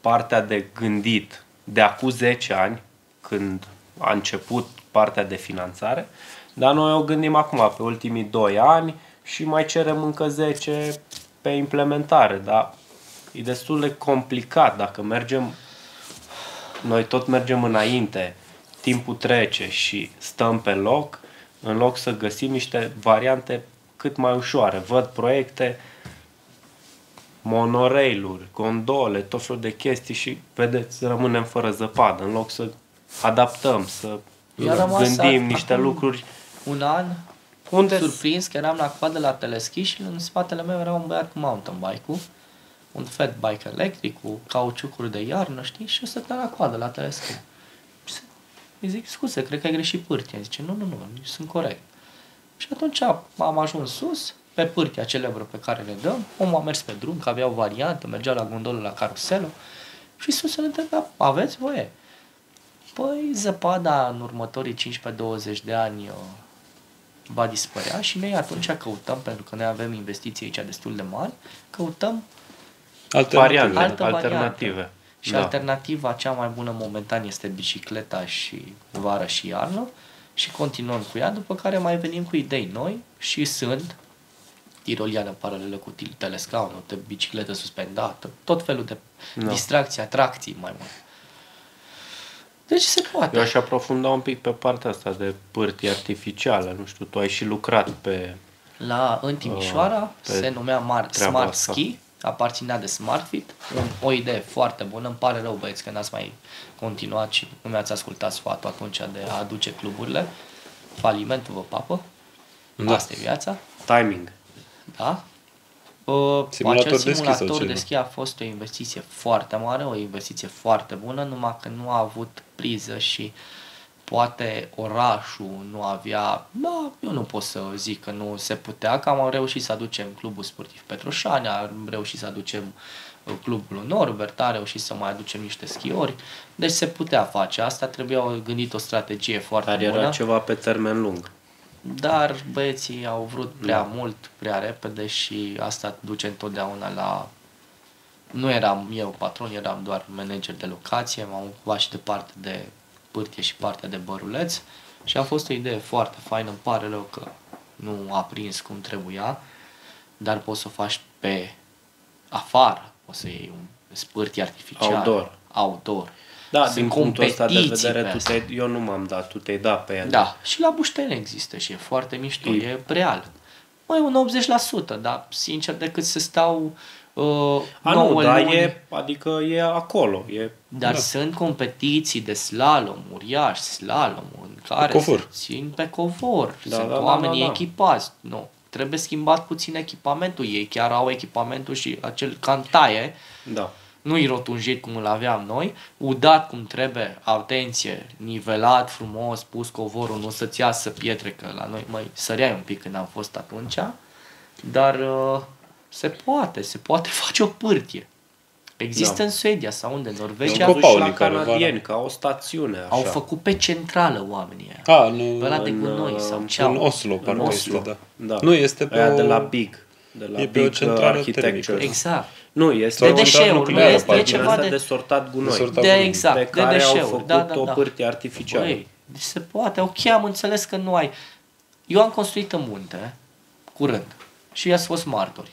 partea de gândit de acum zece ani, când a început partea de finanțare, dar noi o gândim acum, pe ultimii doi ani, și mai cerem încă zece pe implementare, dar e destul de complicat. Dacă mergem, noi tot mergem înainte, timpul trece și stăm pe loc, în loc să găsim niște variante cât mai ușoare. Văd proiecte, monorail-uri, gondole, tot felul de chestii și, vedeți, rămânem fără zăpadă, în loc să adaptăm, să gândim niște lucruri. Un an, unde surprins că eram la coadă la teleschi și în spatele meu era un băiat cu mountain bike-ul, un fat bike electric cu cauciucuri de iarnă, știi, și eu stăteam la coadă la teleschi. Îi zic, scuze, cred că ai greșit pârtia. Zice, nu, nu, nu, sunt corect. Și atunci am ajuns sus, pe pârtia celebră pe care le dăm, omul a mers pe drum, că avea o variantă, mergea la gondolă, la caruselă, și sus se întreba, aveți voie? Păi zăpada în următorii cincisprezece douăzeci de ani va dispărea și noi atunci căutăm, pentru că noi avem investiții aici destul de mari, căutăm variante, alternative. Și da, alternativa cea mai bună momentan este bicicleta și vară și iarnă și continuăm cu ea, după care mai venim cu idei noi și sunt tiroliană paralelă cu telescaunul, bicicletă suspendată, tot felul de da. distracții, atracții mai mult. Deci se poate. Eu aș aprofunda un pic pe partea asta de pârtie artificială, nu știu, tu ai și lucrat pe... La, în Timișoara uh, se numea Mar Smart asta. Ski, aparținea de SmartFit, o idee foarte bună, îmi pare rău băieți că n-ați mai continuat și nu mi-ați ascultat sfatul atunci de a aduce cluburile, falimentul vă papă, da. asta e viața. Timing. Da? Uh, simulator acel simulator de ski, de ski a fost o investiție foarte mare, o investiție foarte bună, numai că nu a avut priză și poate orașul nu avea, da, eu nu pot să zic că nu se putea, că am reușit să aducem Clubul Sportiv Petroșani, am reușit să aducem Clubul Norbert, a reușit să mai aducem niște schiori, deci se putea face asta, trebuia gândit o strategie foarte bună. Dar era bună, ceva pe termen lung. Dar băieții au vrut prea da. mult, prea repede și asta duce întotdeauna la... Nu eram eu patron, eram doar manager de locație, m-am ocupat și de parte de pârtie și partea de băruleț și a fost o idee foarte faină, îmi pare rău că nu a prins cum trebuia, dar poți să o faci pe afară, poți să iei un spârtie artificial, outdoor. outdoor. Da, sunt din punctul ăsta de vedere, tu te, eu nu m-am dat, tu te-ai dat pe ea. Da, și la Bușteni există și e foarte mișto, e, e real. Mai un optzeci la sută, dar sincer, decât să stau uh, A, nu, da, e, adică e acolo. E, dar da. sunt competiții de slalom, uriaș, slalom, în care se țin pe covor, da, sunt da, oamenii da, da, da. echipați, nu. Trebuie schimbat puțin echipamentul, ei chiar au echipamentul și acel cantaie. Da. Nu-i rotunjit cum îl aveam noi, udat cum trebuie, atenție, nivelat, frumos, pus covorul, nu să-ți iasă pietre, că la noi mai săreai un pic când am fost atunci, dar uh, se poate, se poate face o pârtie. Există da. în Suedia sau unde, în Norvegia, au și la canadieni, ca o stațiune. Așa. Au făcut pe centrală oamenii aia. A, nu, pe la de gunoi sau ceau. În Oslo, parcă Oslo. Da. Da. Nu, este pe aia o... de la Big. De la e Big pe o centrală termică. Exact. Nu, este de deșeuri, nu este de ceva de... de sortat gunoi. De, sortat de exact, de, de deșeuri. Au făcut da, da, o da. pârtie artificială. Băi, deci se poate, ok, am înțeles că nu ai... Eu am construit în munte, curând, și i-ați fost martori.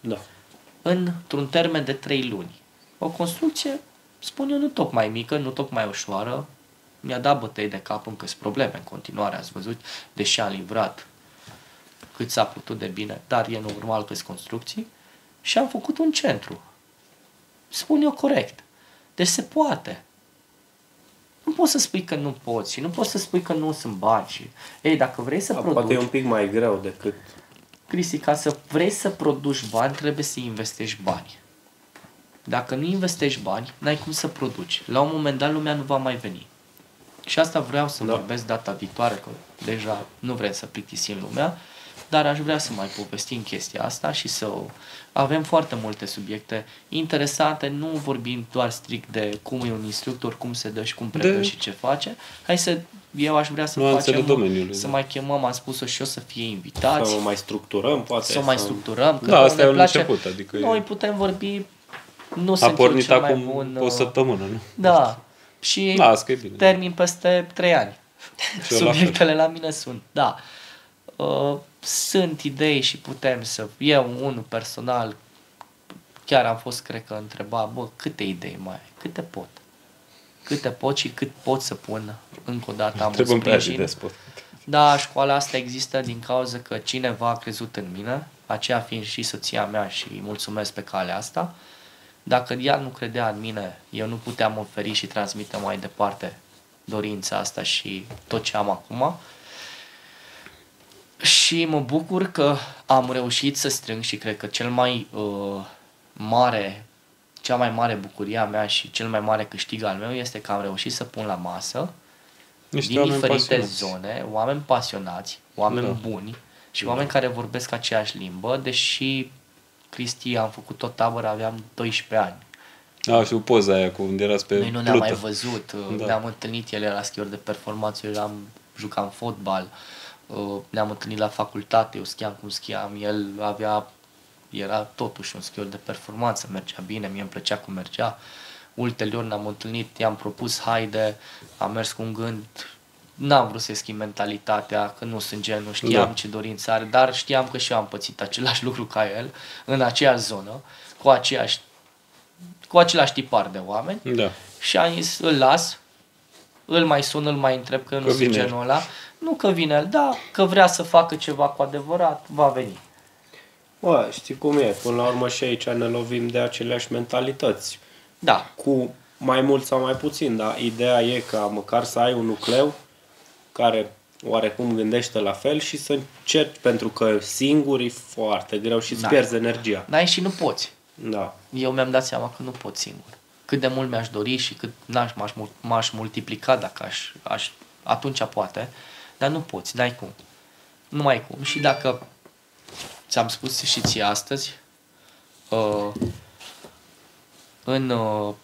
Da. Într-un termen de trei luni. O construcție, spun eu, nu tot mai mică, nu tot mai ușoară. Mi-a dat bătăi de cap, încă sunt probleme în continuare, ați văzut, deși am livrat cât s-a putut de bine, dar e normal că-s construcții. Și am făcut un centru. Spun eu corect. Deci se poate. Nu poți să spui că nu poți și nu poți să spui că nu sunt bani. Ei, dacă vrei să A, produci... Poate e un pic mai greu decât... Cristi, ca să vrei să produci bani, trebuie să investești bani. Dacă nu investești bani, n-ai cum să produci. La un moment dat, lumea nu va mai veni. Și asta vreau să da. vorbesc data viitoare, că deja nu vrem să plictisim lumea, dar aș vrea să mai povestim chestia asta și să avem foarte multe subiecte interesante, nu vorbim doar strict de cum e un instructor, cum se dă și cum predă de... și ce face. Hai să, eu aș vrea să facem, să mai chemăm, am spus-o și eu, să fie invitați. Să o mai structurăm, poate. Să o mai structurăm. Da, asta e un început. Adică noi putem vorbi, nu sunt eu cel mai bun. A pornit acum o săptămână, nu? Da. și da, bine, termin peste trei ani. Subiectele la, la mine sunt, da. Uh, sunt idei și putem să... Eu, unul personal, chiar am fost, cred că, întrebat, bă, câte idei mai ai? Câte pot? Câte pot și cât pot să pun? Încă o dată am un sprijin. Da, școala asta există din cauza că cineva a crezut în mine, aceea fiind și soția mea și îi mulțumesc pe calea asta. Dacă ea nu credea în mine, eu nu puteam oferi și transmite mai departe dorința asta și tot ce am acum. Și mă bucur că am reușit să strâng și cred că cel mai uh, mare, cea mai mare bucurie a mea și cel mai mare câștig al meu este că am reușit să pun la masă niște din diferite pasionați. zone, oameni pasionați, oameni da. buni și da. oameni care vorbesc aceeași limbă, deși Cristi, am făcut o tabără, aveam doisprezece ani. A, și o poza aia cu unde erați pe Noi nu ne-am mai văzut, da. ne-am întâlnit, ele la schiuri de performanță, eu eram, jucam fotbal, ne-am întâlnit la facultate, eu schiam cum schiam, el avea, era totuși un schior de performanță, mergea bine, mie îmi plăcea cum mergea. Ulterior ne-am întâlnit, i-am propus haide, am mers cu un gând, n-am vrut să-i schimb mentalitatea, că nu sunt genul, știam da. ce dorință are, dar știam că și eu am pățit același lucru ca el, în aceeași zonă, cu aceeași, cu același tipar de oameni da. și am zis, îl las, îl mai sun, îl mai întreb, că, că nu sunt genul ăla. Nu că vine el, da, că vrea să facă ceva cu adevărat, va veni. Bă, știi cum e, până la urmă și aici ne lovim de aceleași mentalități. Da. Cu mai mult sau mai puțin, dar ideea e ca măcar să ai un nucleu care oarecum gândește la fel și să încerci, pentru că singur e foarte greu și îți da. pierzi energia. Da, și nu poți. Da. Eu mi-am dat seama că nu pot singur. Cât de mult mi-aș dori și cât n-aș, m-aș, m-aș multiplica dacă aș, aș, atunci poate, dar nu poți, n-ai cum. Nu mai ai cum. Și dacă ți-am spus și ție astăzi, uh, în uh,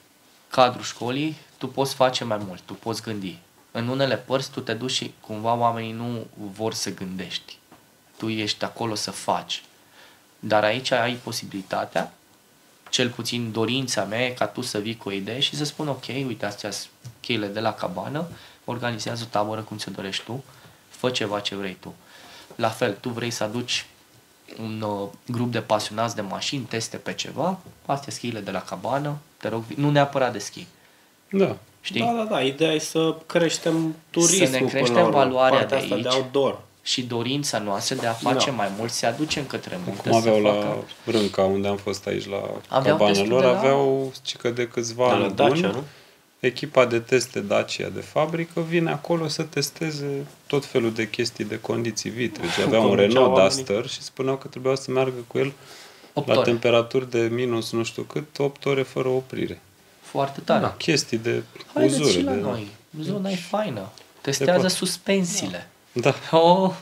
cadrul școlii, tu poți face mai mult, tu poți gândi. În unele părți tu te duci și cumva oamenii nu vor să gândești. Tu ești acolo să faci. Dar aici ai posibilitatea, cel puțin dorința mea e ca tu să vii cu o idee și să spun ok, uite, astea sunt cheile de la cabană, organizează o tabără cum ți-o dorești tu, fă ceva ce vrei tu. La fel, tu vrei să aduci un uh, grup de pasionați de mașini, teste pe ceva, astea sunt cheile de la cabană, te rog, nu neapărat de schi. Da. Știi? Da, da, da, ideea e să creștem turismul, să ne creștem valoarea de aici. De outdoor. Și dorința noastră de a face da. mai mult se aduce către munte. Cum aveau la Rânca, unde am fost aici la cabana lor, de la... aveau cică de câțiva ani buni. Echipa de teste Dacia de fabrică vine acolo să testeze tot felul de chestii de condiții vitrege. Aveau un Renault Duster și spuneau că trebuia să meargă cu el la temperaturi de minus nu știu cât, opt ore fără oprire. Foarte tare. Da, chestii de haideți uzură. Haideți și la de... noi. Zona e faină. Testează suspensiile. Da. Da. Oh,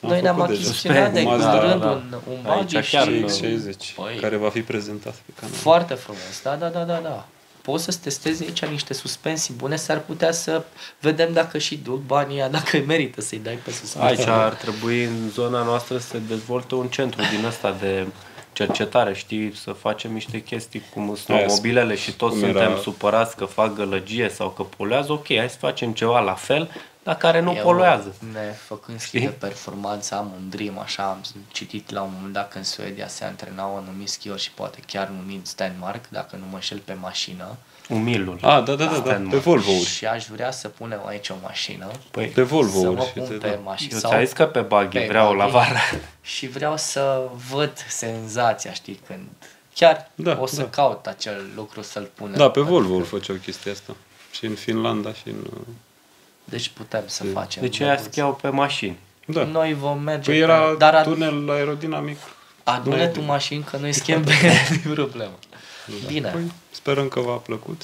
noi ne-am achiziționat de curând da, da. un, un buggy X șaizeci, care va fi prezentat pe canal. Foarte frumos, da, da, da, da, da. Poți să-ți testezi aici niște suspensii bune, s-ar putea să vedem dacă și duc banii, dacă merită să-i dai pe suspensii. Aici ar trebui în zona noastră să se dezvolte un centru din ăsta de cercetare, știi, să facem niște chestii cum sunt mobilele și toți suntem era... supărați că fac gălăgie sau că poluează, ok, hai să facem ceva la fel, dar care nu eu poluează. Ne făcând schi de performanță, am un dream, așa, am citit la un moment dat că în Suedia se antrenau anumit schiori și poate chiar numit Stenmark, dacă nu mă înșel, pe mașină. Umilul. Ah, da, da, da, da, pe Volvo-uri. Și aș vrea să punem aici o mașină. Păi, pe Volvo-uri. Să mă pun pe mașină. Eu ți-ai zis că pe buggy vreau la vară. Și vreau să văd senzația, știi, când chiar da, o să da. caut acel lucru să-l punem. Da, pe Volvo-uri făceau chestia asta. Și în Finlanda și în... Deci putem să de facem. Deci aia schiau pe mașini. Da. Noi vom merge... Păi era dar ad... tunel aerodinamic. Adune tu mașini că noi schimb pe da. problemă. Da. Bine. Păi, sperăm că v-a plăcut.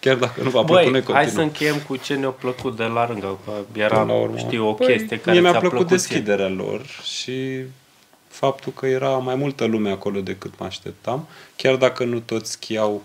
Chiar dacă nu v-a plăcut, ne continuăm. Hai să încheiem cu ce ne-a plăcut de la Rânca. Era, știu, o păi, chestie care mi-a plăcut, plăcut deschiderea lor și faptul că era mai multă lume acolo decât mă așteptam. Chiar dacă nu toți schiau,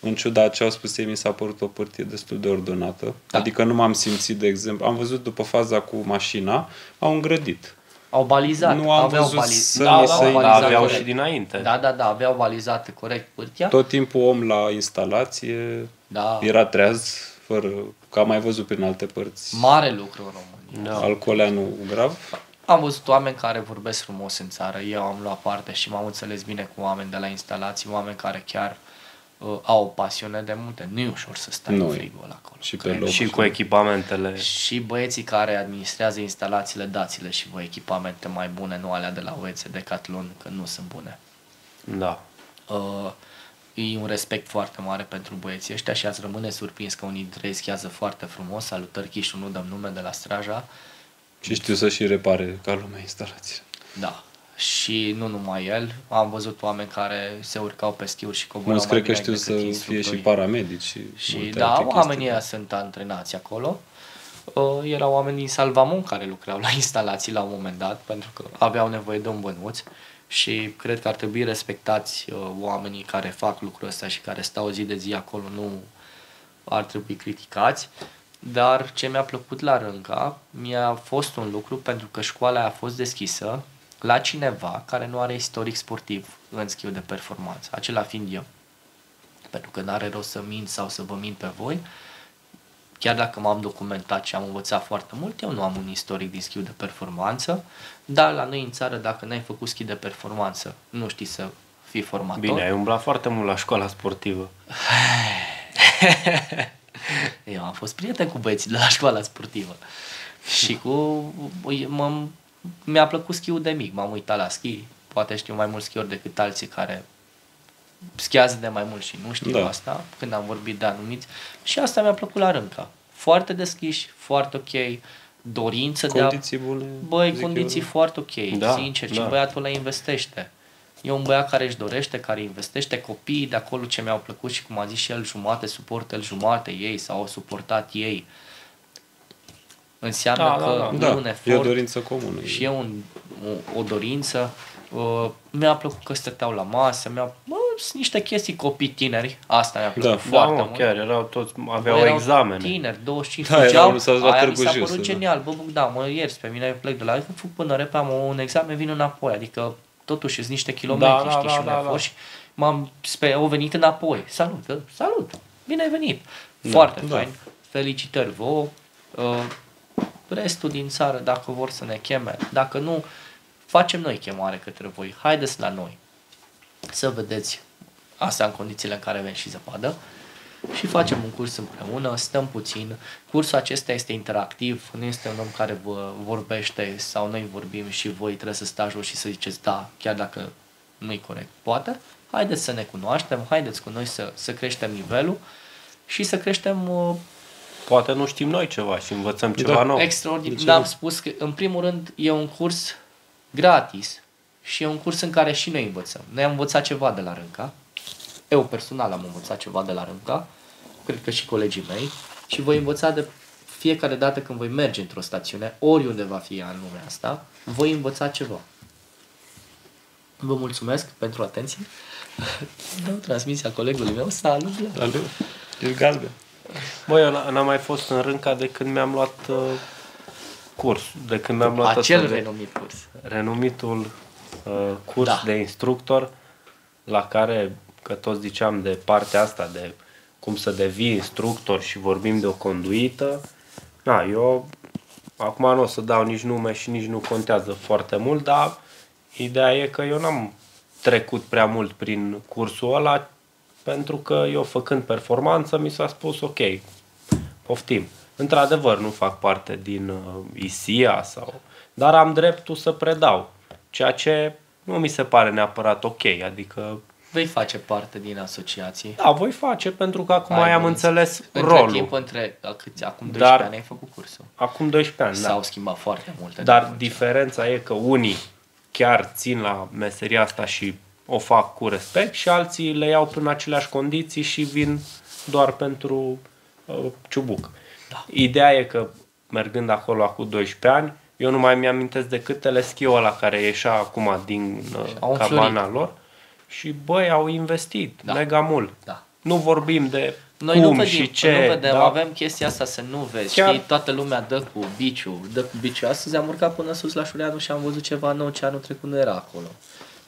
în ciuda ce au spus ei, mi s-a părut o părtie destul de ordonată. Da. Adică nu m-am simțit, de exemplu, am văzut după faza cu mașina, au îngrădit. Au balizat. Nu am aveau văzut baliz... să da, aveau, balizat aveau corect. Și dinainte. Da, da, da, aveau balizat corect pârtia. Tot timpul om la instalație, Da. Era treaz, fără, că am mai văzut prin alte părți. Mare lucru în România. Da. Alcooleanul grav. Am văzut oameni care vorbesc frumos în țară. Eu am luat parte și m-am înțeles bine cu oameni de la instalații, oameni care chiar uh, au o pasiune de munte. Nu e ușor să stai în frigul acolo. Și, pe loc, și cu echipamentele. Și băieții care administrează instalațiile, dați-le și voi echipamente mai bune, nu alea de la O E Ț, Decathlon, că nu sunt bune. Da. Uh, E un respect foarte mare pentru băieții ăștia și ați rămâne surprins că unii dintre ei schiază foarte frumos. Salutări Chișu, nu dăm nume, de la Straja. Și știu să și repare ca lumea instalații. Da. Și nu numai el. Am văzut oameni care se urcau pe schiuri și coborau. Mulți cred că știu să fie și paramedici. Și, și da, oamenii ăia sunt antrenați acolo. Uh, erau oameni din Salvamon care lucrau la instalații la un moment dat pentru că aveau nevoie de un bănuț. Și cred că ar trebui respectați uh, oamenii care fac lucrul ăsta și care stau zi de zi acolo, nu ar trebui criticați. Dar ce mi-a plăcut la Rânca, mi-a fost un lucru, pentru că școala a fost deschisă la cineva care nu are istoric sportiv în schiul de performanță, acela fiind eu. Pentru că n-are rost să mint sau să vă mint pe voi. Chiar dacă m-am documentat și am învățat foarte mult, eu nu am un istoric din schiul de performanță, dar la noi în țară, dacă n-ai făcut schi de performanță, nu știi să fii formator. Bine, ai umblat foarte mult la școala sportivă. Eu am fost prieten cu băieții de la școala sportivă și cu... mi-a plăcut schiul de mic, m-am uitat la schi, poate știu mai mulți schiori decât alții care... schiază de mai mult și nu știu da. Asta, când am vorbit de anumiți. Și asta mi-a plăcut la Rânca. Foarte deschiși, foarte ok, dorință condiții de a... bune, băi, condiții eu. Foarte ok, da, sincer, da. Și băiatul ăla investește. E un băiat care își dorește, care investește, copiii de acolo ce mi-au plăcut și cum a zis și el, jumate, suportă el jumate ei sau au suportat ei. Înseamnă da, că da, da. E un da, efort. E o dorință comună. Și e un, o, o dorință. Uh, mi-a plăcut că stăteau la masă, mi-a... Bă, sunt niște chestii copii tineri, asta mi-a plăcut da, foarte da, mă, mult. Chiar, erau toți, aveau bă, erau examene. Tineri, douăzeci și cinci, da, erau, aia mi s-a părut genial, da. Bă, bă, da, mă ierți pe mine, plec de la adică, fug până repede, am un examen, vin înapoi, adică totuși sunt niște kilometri, da, știi, da, și un da, efort da. Și m-am, au venit înapoi, salut, salut, bine ai venit, foarte da, fain, da. Felicitări vouă, uh, restul din țară, dacă vor să ne cheme, dacă nu, facem noi chemare către voi, haideți la noi să vedeți asta în condițiile în care avem și zăpadă și facem un curs împreună, stăm puțin, cursul acesta este interactiv, nu este un om care vă vorbește sau noi vorbim și voi trebuie să stați jos și să ziceți da, chiar dacă nu-i corect, poate, haideți să ne cunoaștem, haideți cu noi să, să creștem nivelul și să creștem... Uh, poate nu știm noi ceva și învățăm ceva da, nou. Extraordinar, deci, am spus că în primul rând e un curs gratis și e un curs în care și noi învățăm. Noi am învățat ceva de la Rânca, eu personal am învățat ceva de la Rânca, cred că și colegii mei, și voi învăța de fiecare dată când voi merge într-o stațiune, oriunde va fi în lumea asta, voi învăța ceva. Vă mulțumesc pentru atenție. Dau transmisia colegului meu, salut! Salut! Ești galben! Băi, eu n-am mai fost în Rânca de când mi-am luat... Uh... curs, de când mi-am luat acel renumit curs. Renumitul uh, curs da. De instructor la care, că toți ziceam de partea asta de cum să devii instructor și vorbim de o conduită. Na, eu acum nu o să dau nici nume și nici nu contează foarte mult, dar ideea e că eu n-am trecut prea mult prin cursul ăla pentru că eu făcând performanță mi s-a spus ok, poftim. Într-adevăr, nu fac parte din I S I A, sau, dar am dreptul să predau, ceea ce nu mi se pare neapărat ok. Adică, vei face parte din asociații? Da, voi face, pentru că acum ai am înțeles între rolul. Timp, între câți, acum doisprezece dar, ani ai făcut cursul. Acum doisprezece ani, S-au da. schimbat foarte multe. Dar diferența e că unii chiar țin la meseria asta și o fac cu respect și alții le iau prin aceleași condiții și vin doar pentru uh, ciubuc. Da. Ideea e că, mergând acolo acum doisprezece ani, eu nu mai mi-amintesc decât teleschiul ăla care ieșea acum din uh, cabana lor și, băi, au investit da. mega mult. Da. Nu vorbim de noi cum nu vedim, și ce. Nu vedem, da? Avem chestia asta să nu vezi. Chiar... Știi, toată lumea dă cu biciul, dă cu biciul. Astăzi am urcat până sus la Șureanu și am văzut ceva nou ce anul trecut nu era acolo.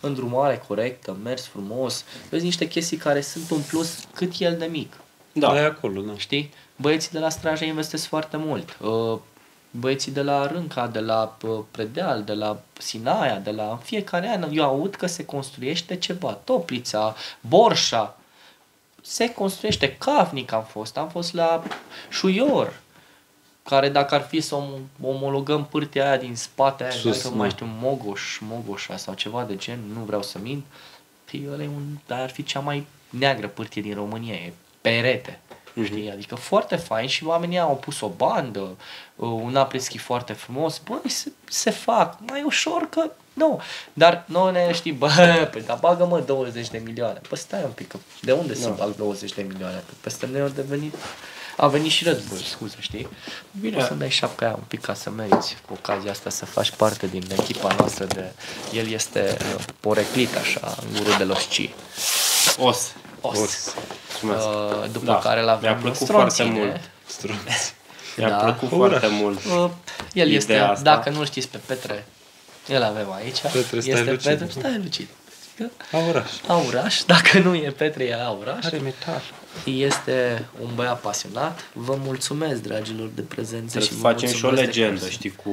Îndrumare corectă, mers frumos, vezi niște chestii care sunt un plus cât el de mic. Da. Dar e acolo, da. Știi? Băieții de la Straja investesc foarte mult. Băieții de la Rânca, de la Predeal, de la Sinaia, de la... Fiecare an eu aud că se construiește ceva. Toplița, Borșa. Se construiește. Cafnic am fost. Am fost la Șuior. Care dacă ar fi să omologăm pârtia aia din spate, aia, sus, dacă mai știu, Mogoș, Mogoșa sau ceva de gen, nu vreau să mint, dar ar fi cea mai neagră pârtie din România, e perete. Mm-hmm. Știi? Adică foarte fain și oamenii au pus o bandă, un apreschi foarte frumos, băi, se, se fac, mai ușor că nu. Dar noi ne știi, bă, păi, dar bagă-mă douăzeci de milioane. Păi stai un pic, de unde no. să bag douăzeci de milioane? Peste noi au devenit... A venit și război, scuze, știi? Bine, să-mi dai șapca aia un pic ca să meriți cu ocazia asta să faci parte din echipa noastră de... El este poreclit așa, în gurul de losci. Os. Os. Os. Uh, după da. Care l-avem mi-a plăcut foarte mult. Mi-a da. plăcut foarte mult. Uh, el este, asta. Dacă nu știți pe Petre, îl avem aici. Petre, este stai lucid. Petre, stai lucid. Auraș. Auraș. Dacă nu e Petre, e Auraș. Are metal. Este un băiat pasionat. Vă mulțumesc, dragilor, de prezență. Să facem și o legendă, știi, cu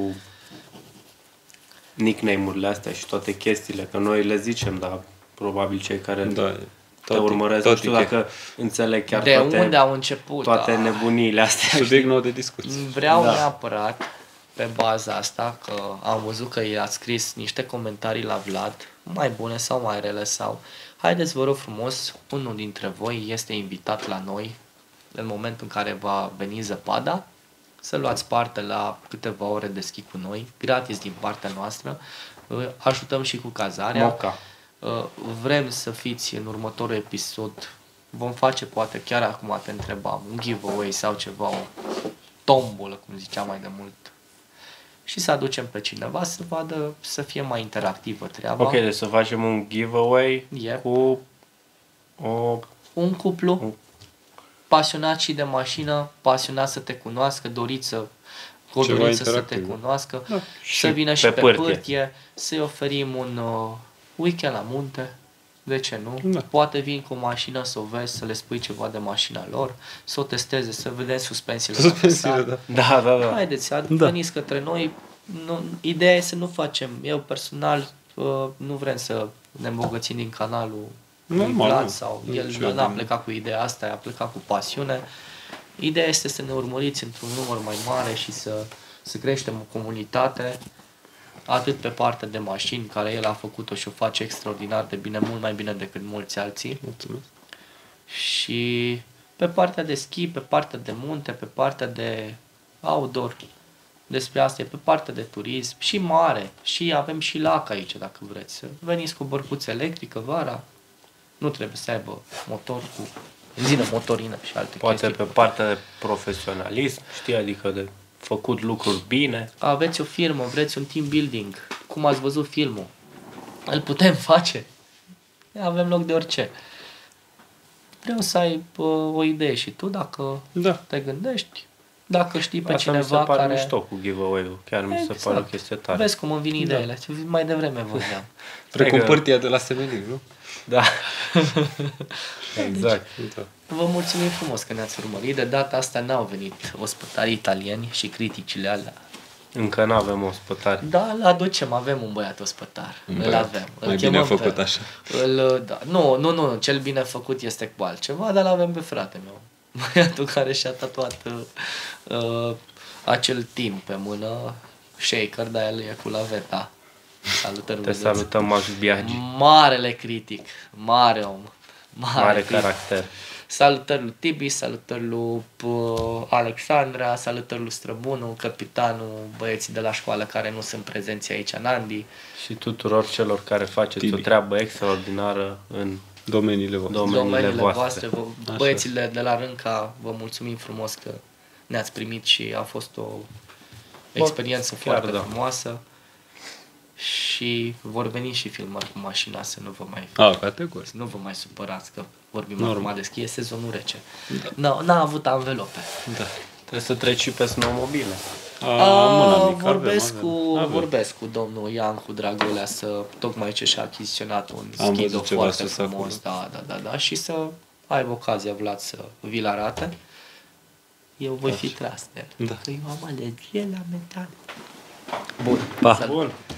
nickname-urile astea și toate chestiile, că noi le zicem, dar probabil cei care da, te tot urmăresc, nu știu dacă înțeleg chiar de toate, unde au început, toate da. nebuniile astea. Subiect nou de discuție. Vreau da. neapărat, pe baza asta, că am văzut că i-a scris niște comentarii la Vlad, mai bune sau mai rele sau... Haideți, vă rog frumos, unul dintre voi este invitat la noi în momentul în care va veni zăpada, să luați parte la câteva ore de schi cu noi, gratis din partea noastră, ajutăm și cu cazarea. Moca. Vrem să fiți în următorul episod, vom face poate chiar acum, te întrebam, un giveaway sau ceva, o tombolă, cum ziceam mai de mult. Și să aducem pe cineva să vadă, să fie mai interactivă treaba. Ok, deci să facem un giveaway yep. cu o... un cuplu un... pasionat și de mașină, pasionat să te cunoască, doriți să, doriți să te cunoască, da. să vină și pe, pe pârtie, pârtie să-i oferim un uh, weekend la munte, de ce nu? Da. Poate vin cu o mașină să o vezi, să le spui ceva de mașina lor, să o testeze, să vedeți suspensiile. Suspensiile, da. Da, da, da. Haideți, veniți da. către noi. Nu, ideea e să nu facem. Eu personal nu vrem să ne îmbogățim din canalul normal, Vlad, sau nu. El nu a plecat cu ideea asta, a plecat cu pasiune. Ideea este să ne urmăriți într-un număr mai mare și să, să creștem o comunitate. Atât pe partea de mașini, care el a făcut-o și o face extraordinar de bine, mult mai bine decât mulți alții. Mulțumesc. Și pe partea de schi, pe partea de munte, pe partea de outdoor, despre asta e, pe partea de turism și mare. Și avem și lac aici, dacă vreți. Veniți cu bărcuță electrică vara, nu trebuie să aibă motor cu benzină, motorină și alte Poate chestii. Poate pe partea de profesionalism, știi, adică de... făcut lucruri bine. Aveți o firmă, vreți un team building, cum ați văzut filmul, îl putem face. Avem loc de orice. Vreau să ai uh, o idee și tu dacă da. te gândești, dacă știi pe asta cineva care... Asta mi se pare mișto cu giveaway-ul, chiar exact. mi se pare o chestie tare. Vezi cum îmi vin ideile, da. mai devreme vorbeam. Precum că... pârtia de la Semenic, nu? Da. Exact. Deci, vă mulțumim frumos că ne-ați urmărit. De data asta n-au venit ospătarii italieni și criticile alea. Încă n-avem ospătari. Da, îl aducem, avem un băiat ospătar. Băiat. Îl avem. Îl mai bine făcut pe... așa. Îl, da. Nu, nu, nu, cel bine făcut este cu altceva, dar l-avem pe fratele meu. Băiatul care și-a tatuat uh, acel timp pe mână, shaker, dar el e cu laveta. Salutări, te salutăm, Max Biagi. Marele critic, mare om, mare, mare caracter. Salutări lui Tibi, salutări lui Alexandra, salutări lui Străbunul, capitanul, băieții de la școală care nu sunt prezenți aici în Andi. Și tuturor celor care faceți Tibi. o treabă extraordinară în domeniile voastre. Domeniile voastre. voastre. Băiețile de la Rânca, vă mulțumim frumos că ne-ați primit și a fost o experiență Bă, foarte da. frumoasă. Și vor veni și filmări cu mașina, să nu vă mai A, categoric. nu vă mai supărați că vorbim normal de schi, e sezonul rece. Da. N-a avut anvelope. Da. Trebuie să treci și pe snowmobile. Vorbesc cu vorbesc cu domnul Iancu Dragolea, să tocmai ce și-a achiziționat un schido foarte frumos, da, da, da, da, și să ai ocazia, Vlad, să vi-l arată, eu voi Așa. fi tras de el. Da. Că eu am alergie la metan. Bun. Pa. Bun.